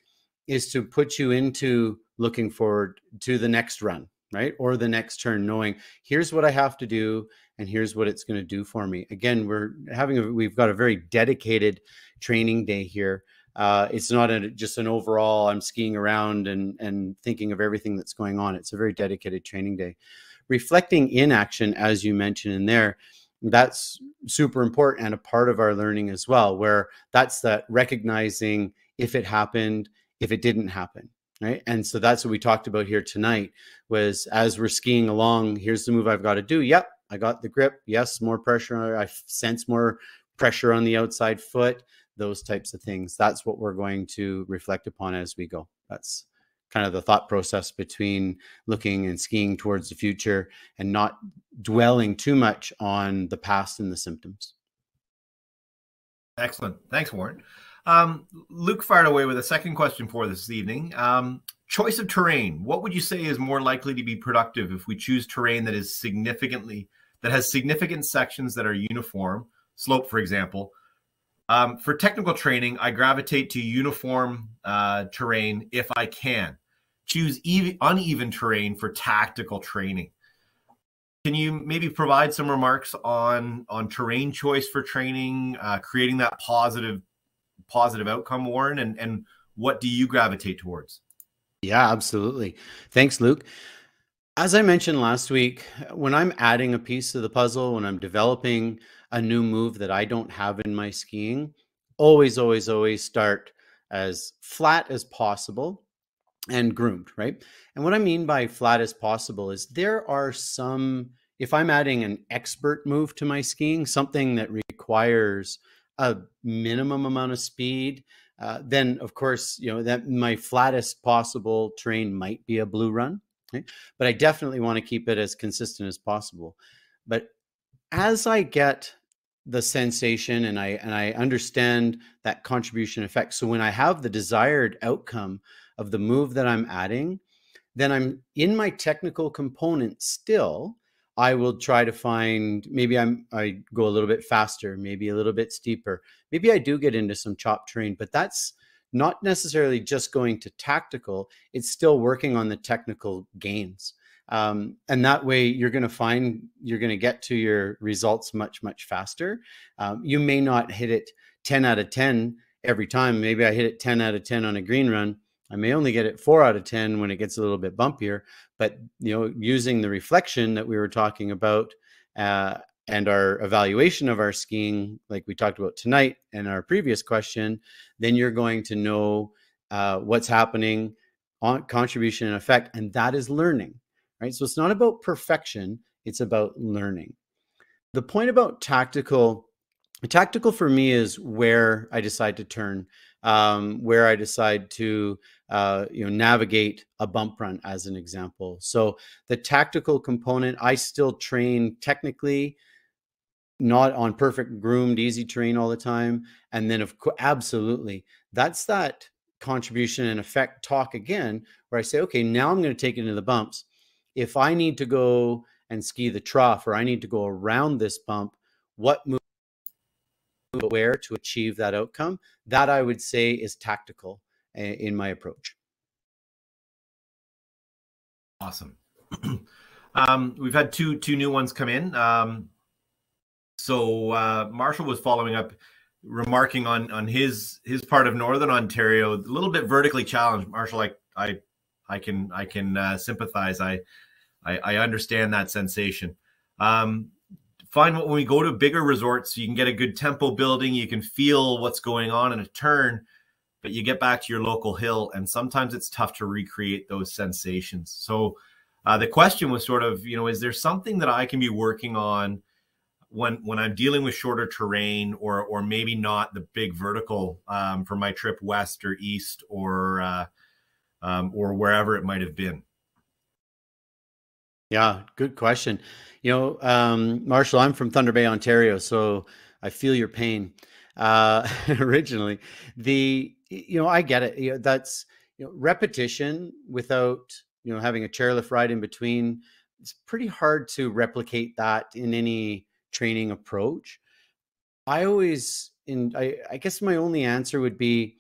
is to put you into looking forward to the next run, right? Or the next turn, knowing here's what I have to do and here's what it's going to do for me. Again, we've got a very dedicated training day here. It's not just an overall, I'm skiing around and thinking of everything that's going on. It's a very dedicated training day. Reflecting in action, as you mentioned in there, that's super important and a part of our learning as well, where that's that recognizing if it happened, if it didn't happen, right? And so that's what we talked about here tonight, was as we're skiing along, here's the move I've got to do. Yep, I got the grip. Yes, more pressure. I sense more pressure on the outside foot. Those types of things. That's what we're going to reflect upon as we go. That's kind of the thought process between looking and skiing towards the future and not dwelling too much on the past and the symptoms. Excellent. Thanks, Warren. Luke fired away with a second question for this evening. Choice of terrain. What would you say is more likely to be productive if we choose terrain that is significant sections that are uniform, slope, for example? For technical training, I gravitate to uniform terrain if I can. Choose uneven terrain for tactical training. Can you maybe provide some remarks on terrain choice for training, creating that positive outcome, Warren, and what do you gravitate towards? Yeah, absolutely. Thanks, Luke. As I mentioned last week, when I'm adding a piece to the puzzle, when I'm developing a new move that I don't have in my skiing, always start as flat as possible and groomed, right? And what I mean by flat as possible is there are some, if I'm adding an expert move to my skiing, something that requires a minimum amount of speed, then of course, you know, that my flattest possible terrain might be a blue run. Okay? But I definitely want to keep it as consistent as possible. But as I get the sensation and I understand that contribution effect, so when I have the desired outcome of the move that I'm adding, then I'm in my technical component still. I will try to find, maybe I go a little bit faster, maybe a little bit steeper. Maybe I do get into some chopped terrain, but that's not necessarily just going to tactical. It's still working on the technical gains. And that way you're going to find, you're going to get to your results much, much faster. You may not hit it 10 out of 10 every time. Maybe I hit it 10 out of 10 on a green run. I may only get it 4 out of 10 when it gets a little bit bumpier, but you know, using the reflection that we were talking about and our evaluation of our skiing, like we talked about tonight in our previous question, then you're going to know what's happening on contribution and effect, and that is learning, right? So it's not about perfection, it's about learning. The point about tactical for me is where I decide to turn, where I decide to you know, navigate a bump run as an example. So the tactical component, I still train technically, not on perfect groomed easy terrain all the time. And then of course, absolutely, that's that contribution and effect talk again, where I say, okay, now I'm going to take it into the bumps. If I need to go and ski the trough, or I need to go around this bump, what move where to achieve that outcome, that I would say is tactical in my approach. Awesome. We've had two new ones come in. So Marshall was following up, remarking on his part of Northern Ontario, a little bit vertically challenged. Marshall, I can sympathize. I understand that sensation. Find when we go to bigger resorts, you can get a good tempo building, you can feel what's going on in a turn, but you get back to your local hill, and sometimes it's tough to recreate those sensations. So the question was sort of, you know, is there something that I can be working on when I'm dealing with shorter terrain, or maybe not the big vertical for my trip west or east, or wherever it might have been? Yeah, good question. You know, Marshall, I'm from Thunder Bay, Ontario, so I feel your pain. Originally, you know, I get it. You know, that's, you know, repetition without, you know, having a chairlift ride in between. It's pretty hard to replicate that in any training approach. I guess my only answer would be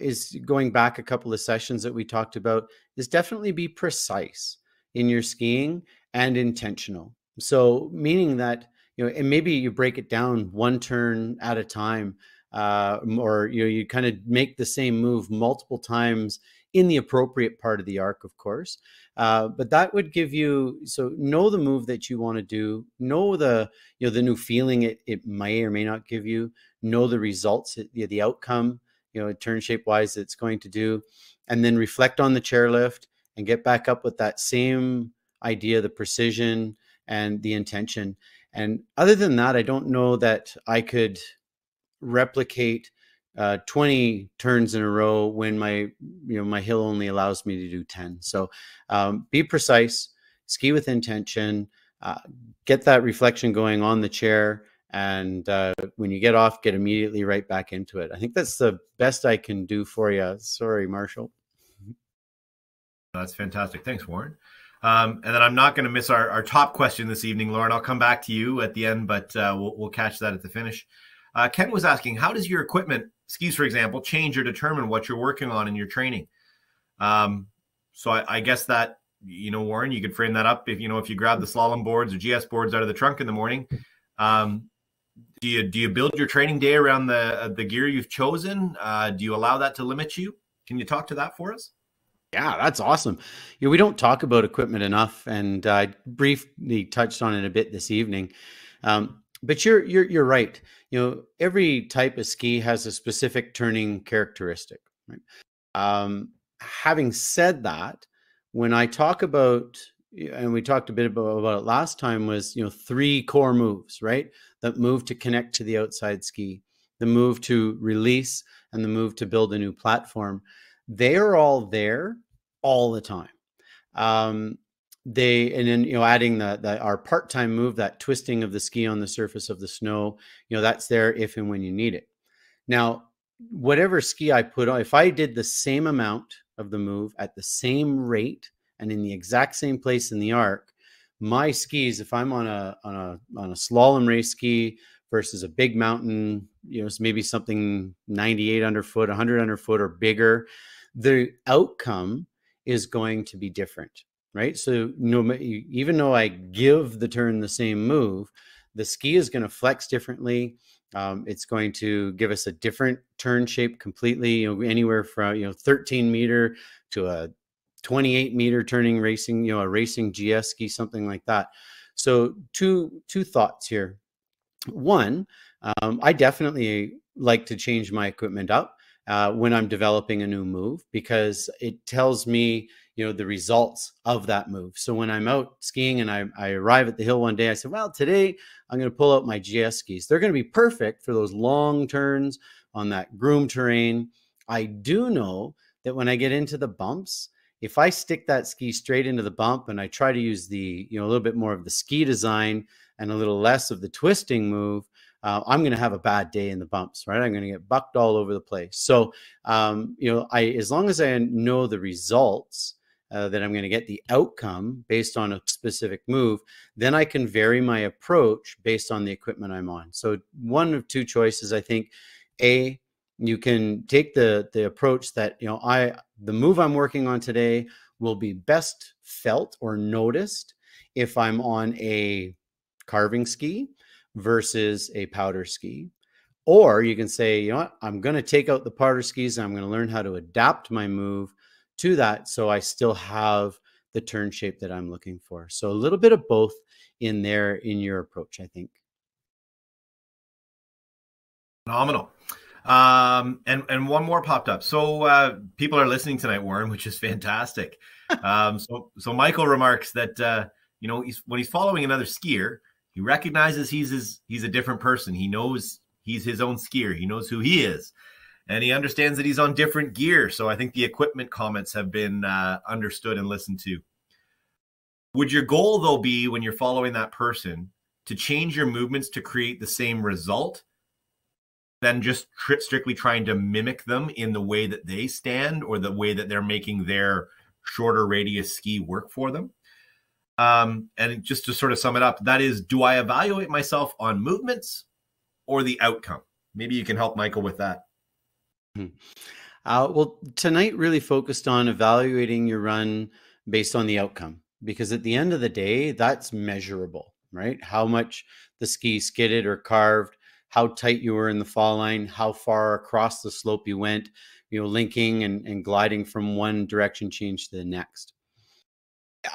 is going back a couple of sessions that we talked about, is definitely be precise in your skiing and intentional. So meaning that, you know, and maybe you break it down one turn at a time, or, you know, you kind of make the same move multiple times in the appropriate part of the arc, of course. But that would give you, so know the move that you want to do, know the, you know, the new feeling it may or may not give you, know the results, the outcome, you know, turn shape wise, it's going to do, and then reflect on the chairlift, and get back up with that same idea, the precision and the intention. And other than that, I don't know that I could replicate 20 turns in a row when my, you know, my hill only allows me to do 10. So be precise, ski with intention, get that reflection going on the chair, and when you get off, get immediately right back into it. I think that's the best I can do for you. Sorry, Marshall. That's fantastic. Thanks, Warren. And then I'm not going to miss our top question this evening, Lauren. I'll come back to you at the end, but we'll catch that at the finish. Ken was asking, how does your equipment, skis for example, change or determine what you're working on in your training? So I guess that, you know, Warren, you could frame that up. If, you know, if you grab the slalom boards or GS boards out of the trunk in the morning, do you build your training day around the gear you've chosen? Do you allow that to limit you? Can you talk to that for us? Yeah, that's awesome. You know, we don't talk about equipment enough, and I briefly touched on it a bit this evening. But you're right. You know, every type of ski has a specific turning characteristic, right? Having said that, when I talk about, and we talked a bit about it last time, was, you know, three core moves, right? That move to connect to the outside ski, the move to release, and the move to build a new platform. They are all there all the time. And then, you know, adding our part-time move, that twisting of the ski on the surface of the snow, you know, that's there if and when you need it. Now, whatever ski I put on, if I did the same amount of the move at the same rate and in the exact same place in the arc, my skis, if I'm on a slalom race ski versus a big mountain, you know, maybe something 98 underfoot, 100 underfoot or bigger, the outcome is going to be different, right? So no, even though I give the turn the same move, the ski is going to flex differently. It's going to give us a different turn shape completely, you know, anywhere from, you know, 13 meter to a 28 meter turning racing, you know, a racing GS ski, something like that. So two thoughts here. One, I definitely like to change my equipment up when I'm developing a new move, because it tells me, you know, the results of that move. So when I'm out skiing and I arrive at the hill one day, I said, well, today I'm going to pull out my GS skis. They're going to be perfect for those long turns on that groomed terrain. I do know that when I get into the bumps, if I stick that ski straight into the bump and I try to use the, you know, a little bit more of the ski design and a little less of the twisting move, I'm going to have a bad day in the bumps, right? I'm going to get bucked all over the place. So, you know, as long as I know the results that I'm going to get, the outcome based on a specific move, then I can vary my approach based on the equipment I'm on. So one of two choices, I think. A, you can take the approach that, you know, the move I'm working on today will be best felt or noticed if I'm on a carving ski versus a powder ski. Or you can say, you know what, I'm going to take out the powder skis and I'm going to learn how to adapt my move to that, so I still have the turn shape that I'm looking for. So a little bit of both in there in your approach, I think. Phenomenal. And one more popped up. So people are listening tonight, Warren, which is fantastic. So Michael remarks that, you know, when he's following another skier, he recognizes he's a different person. He knows he's his own skier. He knows who he is, and he understands that he's on different gear. So I think the equipment comments have been understood and listened to. Would your goal, though, be when you're following that person to change your movements to create the same result, than just strictly trying to mimic them in the way that they stand or the way that they're making their shorter radius ski work for them? And just to sort of sum it up, that is, do I evaluate myself on movements or the outcome? Maybe you can help Michael with that. Well, tonight really focused on evaluating your run based on the outcome, because at the end of the day, that's measurable, right? How much the ski skidded or carved, how tight you were in the fall line, how far across the slope you went, you know, linking and gliding from one direction change to the next.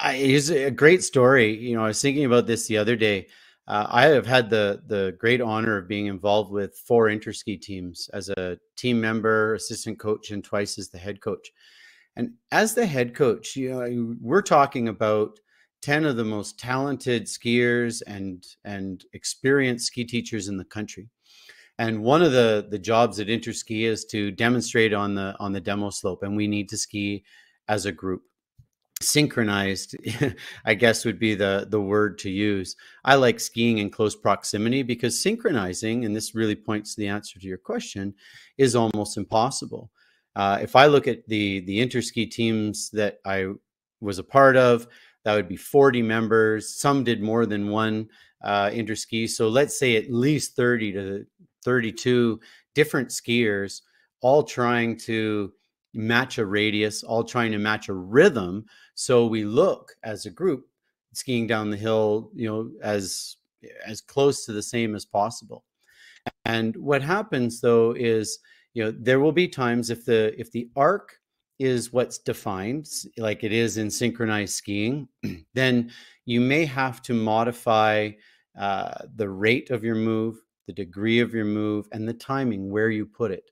It is a great story. You know, I was thinking about this the other day. I have had the great honor of being involved with 4 InterSki teams as a team member, assistant coach, and twice as the head coach. And as the head coach, you know, we're talking about 10 of the most talented skiers and experienced ski teachers in the country. And one of the jobs at InterSki is to demonstrate on the demo slope, and we need to ski as a group. Synchronized, I guess, would be the word to use. I like skiing in close proximity because synchronizing, and this really points to the answer to your question, is almost impossible. If I look at the InterSki teams that I was a part of, that would be 40 members. Some did more than one InterSki. So let's say at least 30 to 32 different skiers, all trying to match a radius, all trying to match a rhythm. So we look as a group skiing down the hill, you know, as close to the same as possible. And what happens, though, is, you know, there will be times if the arc is what's defined, like it is in synchronized skiing, then you may have to modify the rate of your move, the degree of your move, and the timing where you put it.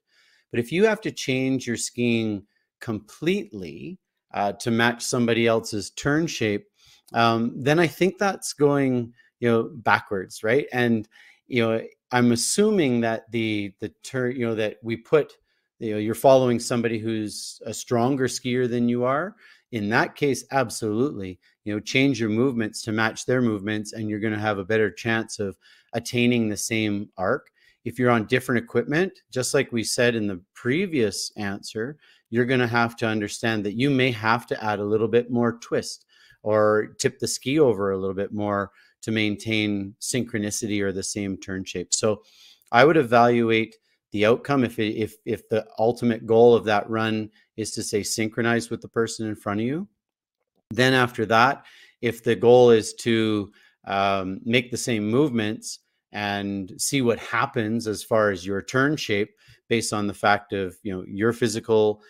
But if you have to change your skiing completely to match somebody else's turn shape, then I think that's going, you know, backwards, right? And you know, I'm assuming that the turn, you know, that we put, you know, you're following somebody who's a stronger skier than you are. In that case, absolutely, you know, change your movements to match their movements, and you're going to have a better chance of attaining the same arc. If you're on different equipment, just like we said in the previous answer, you're going to have to understand that you may have to add a little bit more twist or tip the ski over a little bit more to maintain synchronicity or the same turn shape. So I would evaluate the outcome. If the ultimate goal of that run is to, say, synchronize with the person in front of you, then after that, if the goal is to make the same movements and see what happens as far as your turn shape based on the fact of, you know, your physical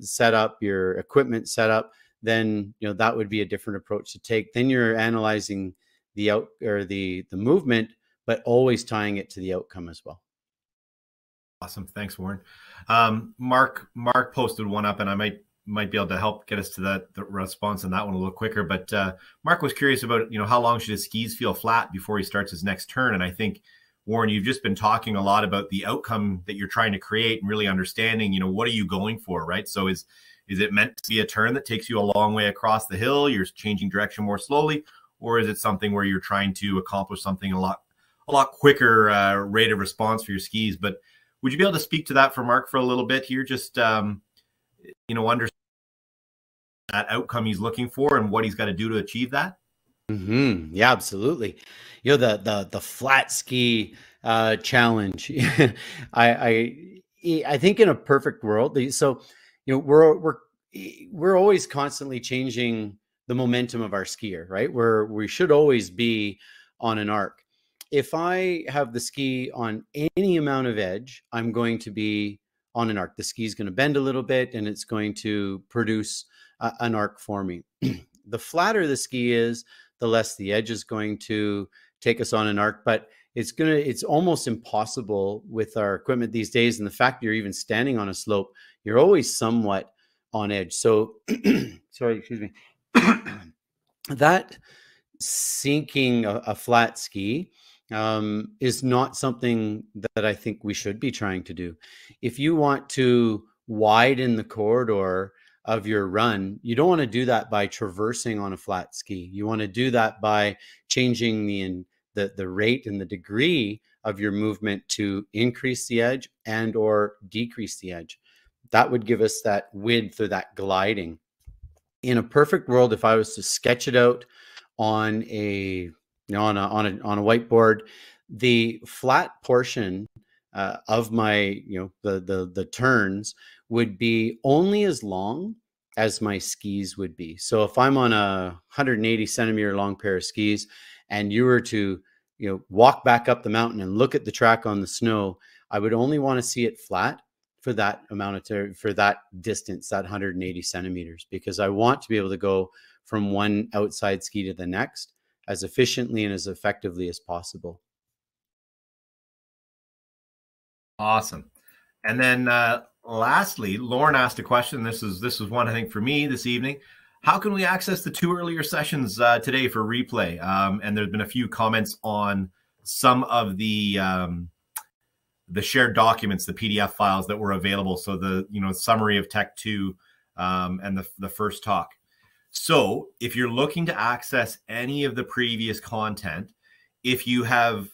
setup, your equipment setup, then, you know, that would be a different approach to take. Then you're analyzing the out or the movement, but always tying it to the outcome as well. Awesome. Thanks, Warren. Mark posted one up, and I might be able to help get us to that the response on that one a little quicker. But Mark was curious about, you know, how long should his skis feel flat before he starts his next turn? And I think, Warren, you've just been talking a lot about the outcome that you're trying to create and really understanding, you know, what are you going for, right? So is it meant to be a turn that takes you a long way across the hill, you're changing direction more slowly, or is it something where you're trying to accomplish something a lot quicker rate of response for your skis? But would you be able to speak to that for Mark for a little bit here? Just, you know, understand that outcome he's looking for and what he's got to do to achieve that. Mm-hmm. Yeah, absolutely. You know, the flat ski challenge. I think in a perfect world, so, you know, we're always constantly changing the momentum of our skier, right? We should always be on an arc. If I have the ski on any amount of edge, I'm going to be on an arc. The ski is going to bend a little bit, and it's going to produce an arc for me. The flatter the ski is, the less the edge is going to take us on an arc. But it's almost impossible with our equipment these days. And the fact you're even standing on a slope, you're always somewhat on edge. So, sorry, excuse me. That sinking a flat ski is not something that I think we should be trying to do. If you want to widen the corridor of your run, you don't want to do that by traversing on a flat ski. You want to do that by changing the rate and the degree of your movement to increase the edge and or decrease the edge. That would give us that width or that gliding. In a perfect world, if I was to sketch it out on a on a whiteboard, the flat portion of my, you know, the turns would be only as long as my skis would be. So if I'm on a 180 centimeter long pair of skis, and you were to, you know, walk back up the mountain and look at the track on the snow, I would only want to see it flat for that amount of for that distance, that 180 centimeters, because I want to be able to go from one outside ski to the next as efficiently and as effectively as possible. Awesome. And then lastly, Lauren asked a question. This is one, I think, for me this evening. How can we access the two earlier sessions today for replay? And there's been a few comments on some of the shared documents, the PDF files that were available. So the, you know, summary of Tech 2 and the first talk. So if you're looking to access any of the previous content, if you have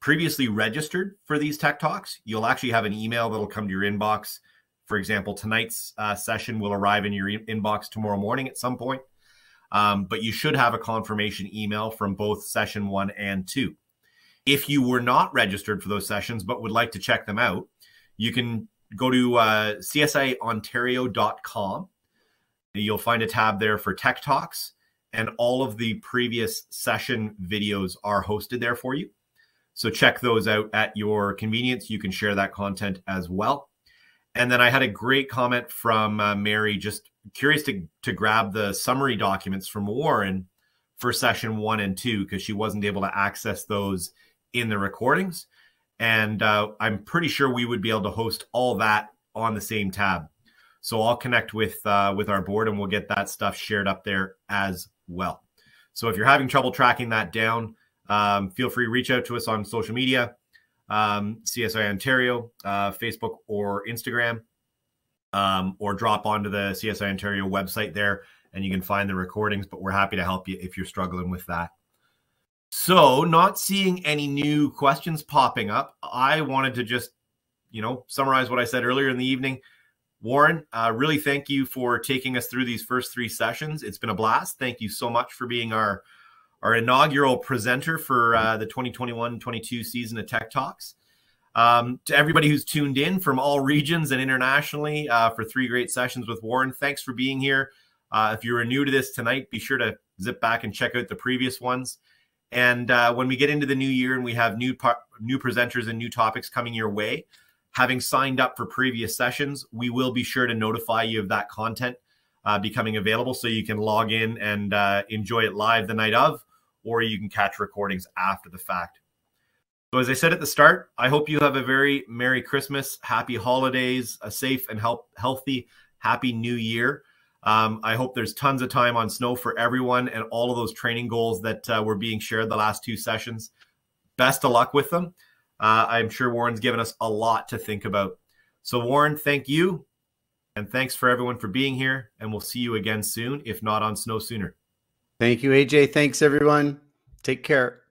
previously registered for these Tech Talks, you'll actually have an email that'll come to your inbox. For example, tonight's session will arrive in your inbox tomorrow morning at some point, but you should have a confirmation email from both session 1 and 2. If you were not registered for those sessions but would like to check them out, you can go to csiontario.com. You'll find a tab there for Tech Talks, and all of the previous session videos are hosted there for you. So check those out at your convenience. You can share that content as well. And then I had a great comment from Mary, just curious to grab the summary documents from Warren for session 1 and 2, because she wasn't able to access those in the recordings. And I'm pretty sure we would be able to host all that on the same tab. So I'll connect with our board and we'll get that stuff shared up there as well. So if you're having trouble tracking that down, feel free to reach out to us on social media, CSI Ontario, Facebook or Instagram, or drop onto the CSI Ontario website there and you can find the recordings, but we're happy to help you if you're struggling with that. So not seeing any new questions popping up, I wanted to just, you know, summarize what I said earlier in the evening. Warren, really thank you for taking us through these first 3 sessions. It's been a blast. Thank you so much for being our inaugural presenter for the 2021-22 season of Tech Talks. To everybody who's tuned in from all regions and internationally for 3 great sessions with Warren, thanks for being here. If you're new to this tonight, be sure to zip back and check out the previous ones. And when we get into the new year and we have new presenters and new topics coming your way, having signed up for previous sessions, we will be sure to notify you of that content becoming available so you can log in and enjoy it live the night of, or you can catch recordings after the fact. So as I said at the start, I hope you have a very Merry Christmas, Happy Holidays, a safe and healthy, Happy New Year. I hope there's tons of time on snow for everyone and all of those training goals that were being shared the last 2 sessions. Best of luck with them. I'm sure Warren's given us a lot to think about. So Warren, thank you. And thanks for everyone for being here. And we'll see you again soon, if not on Snow Sooner. Thank you, AJ. Thanks, everyone. Take care.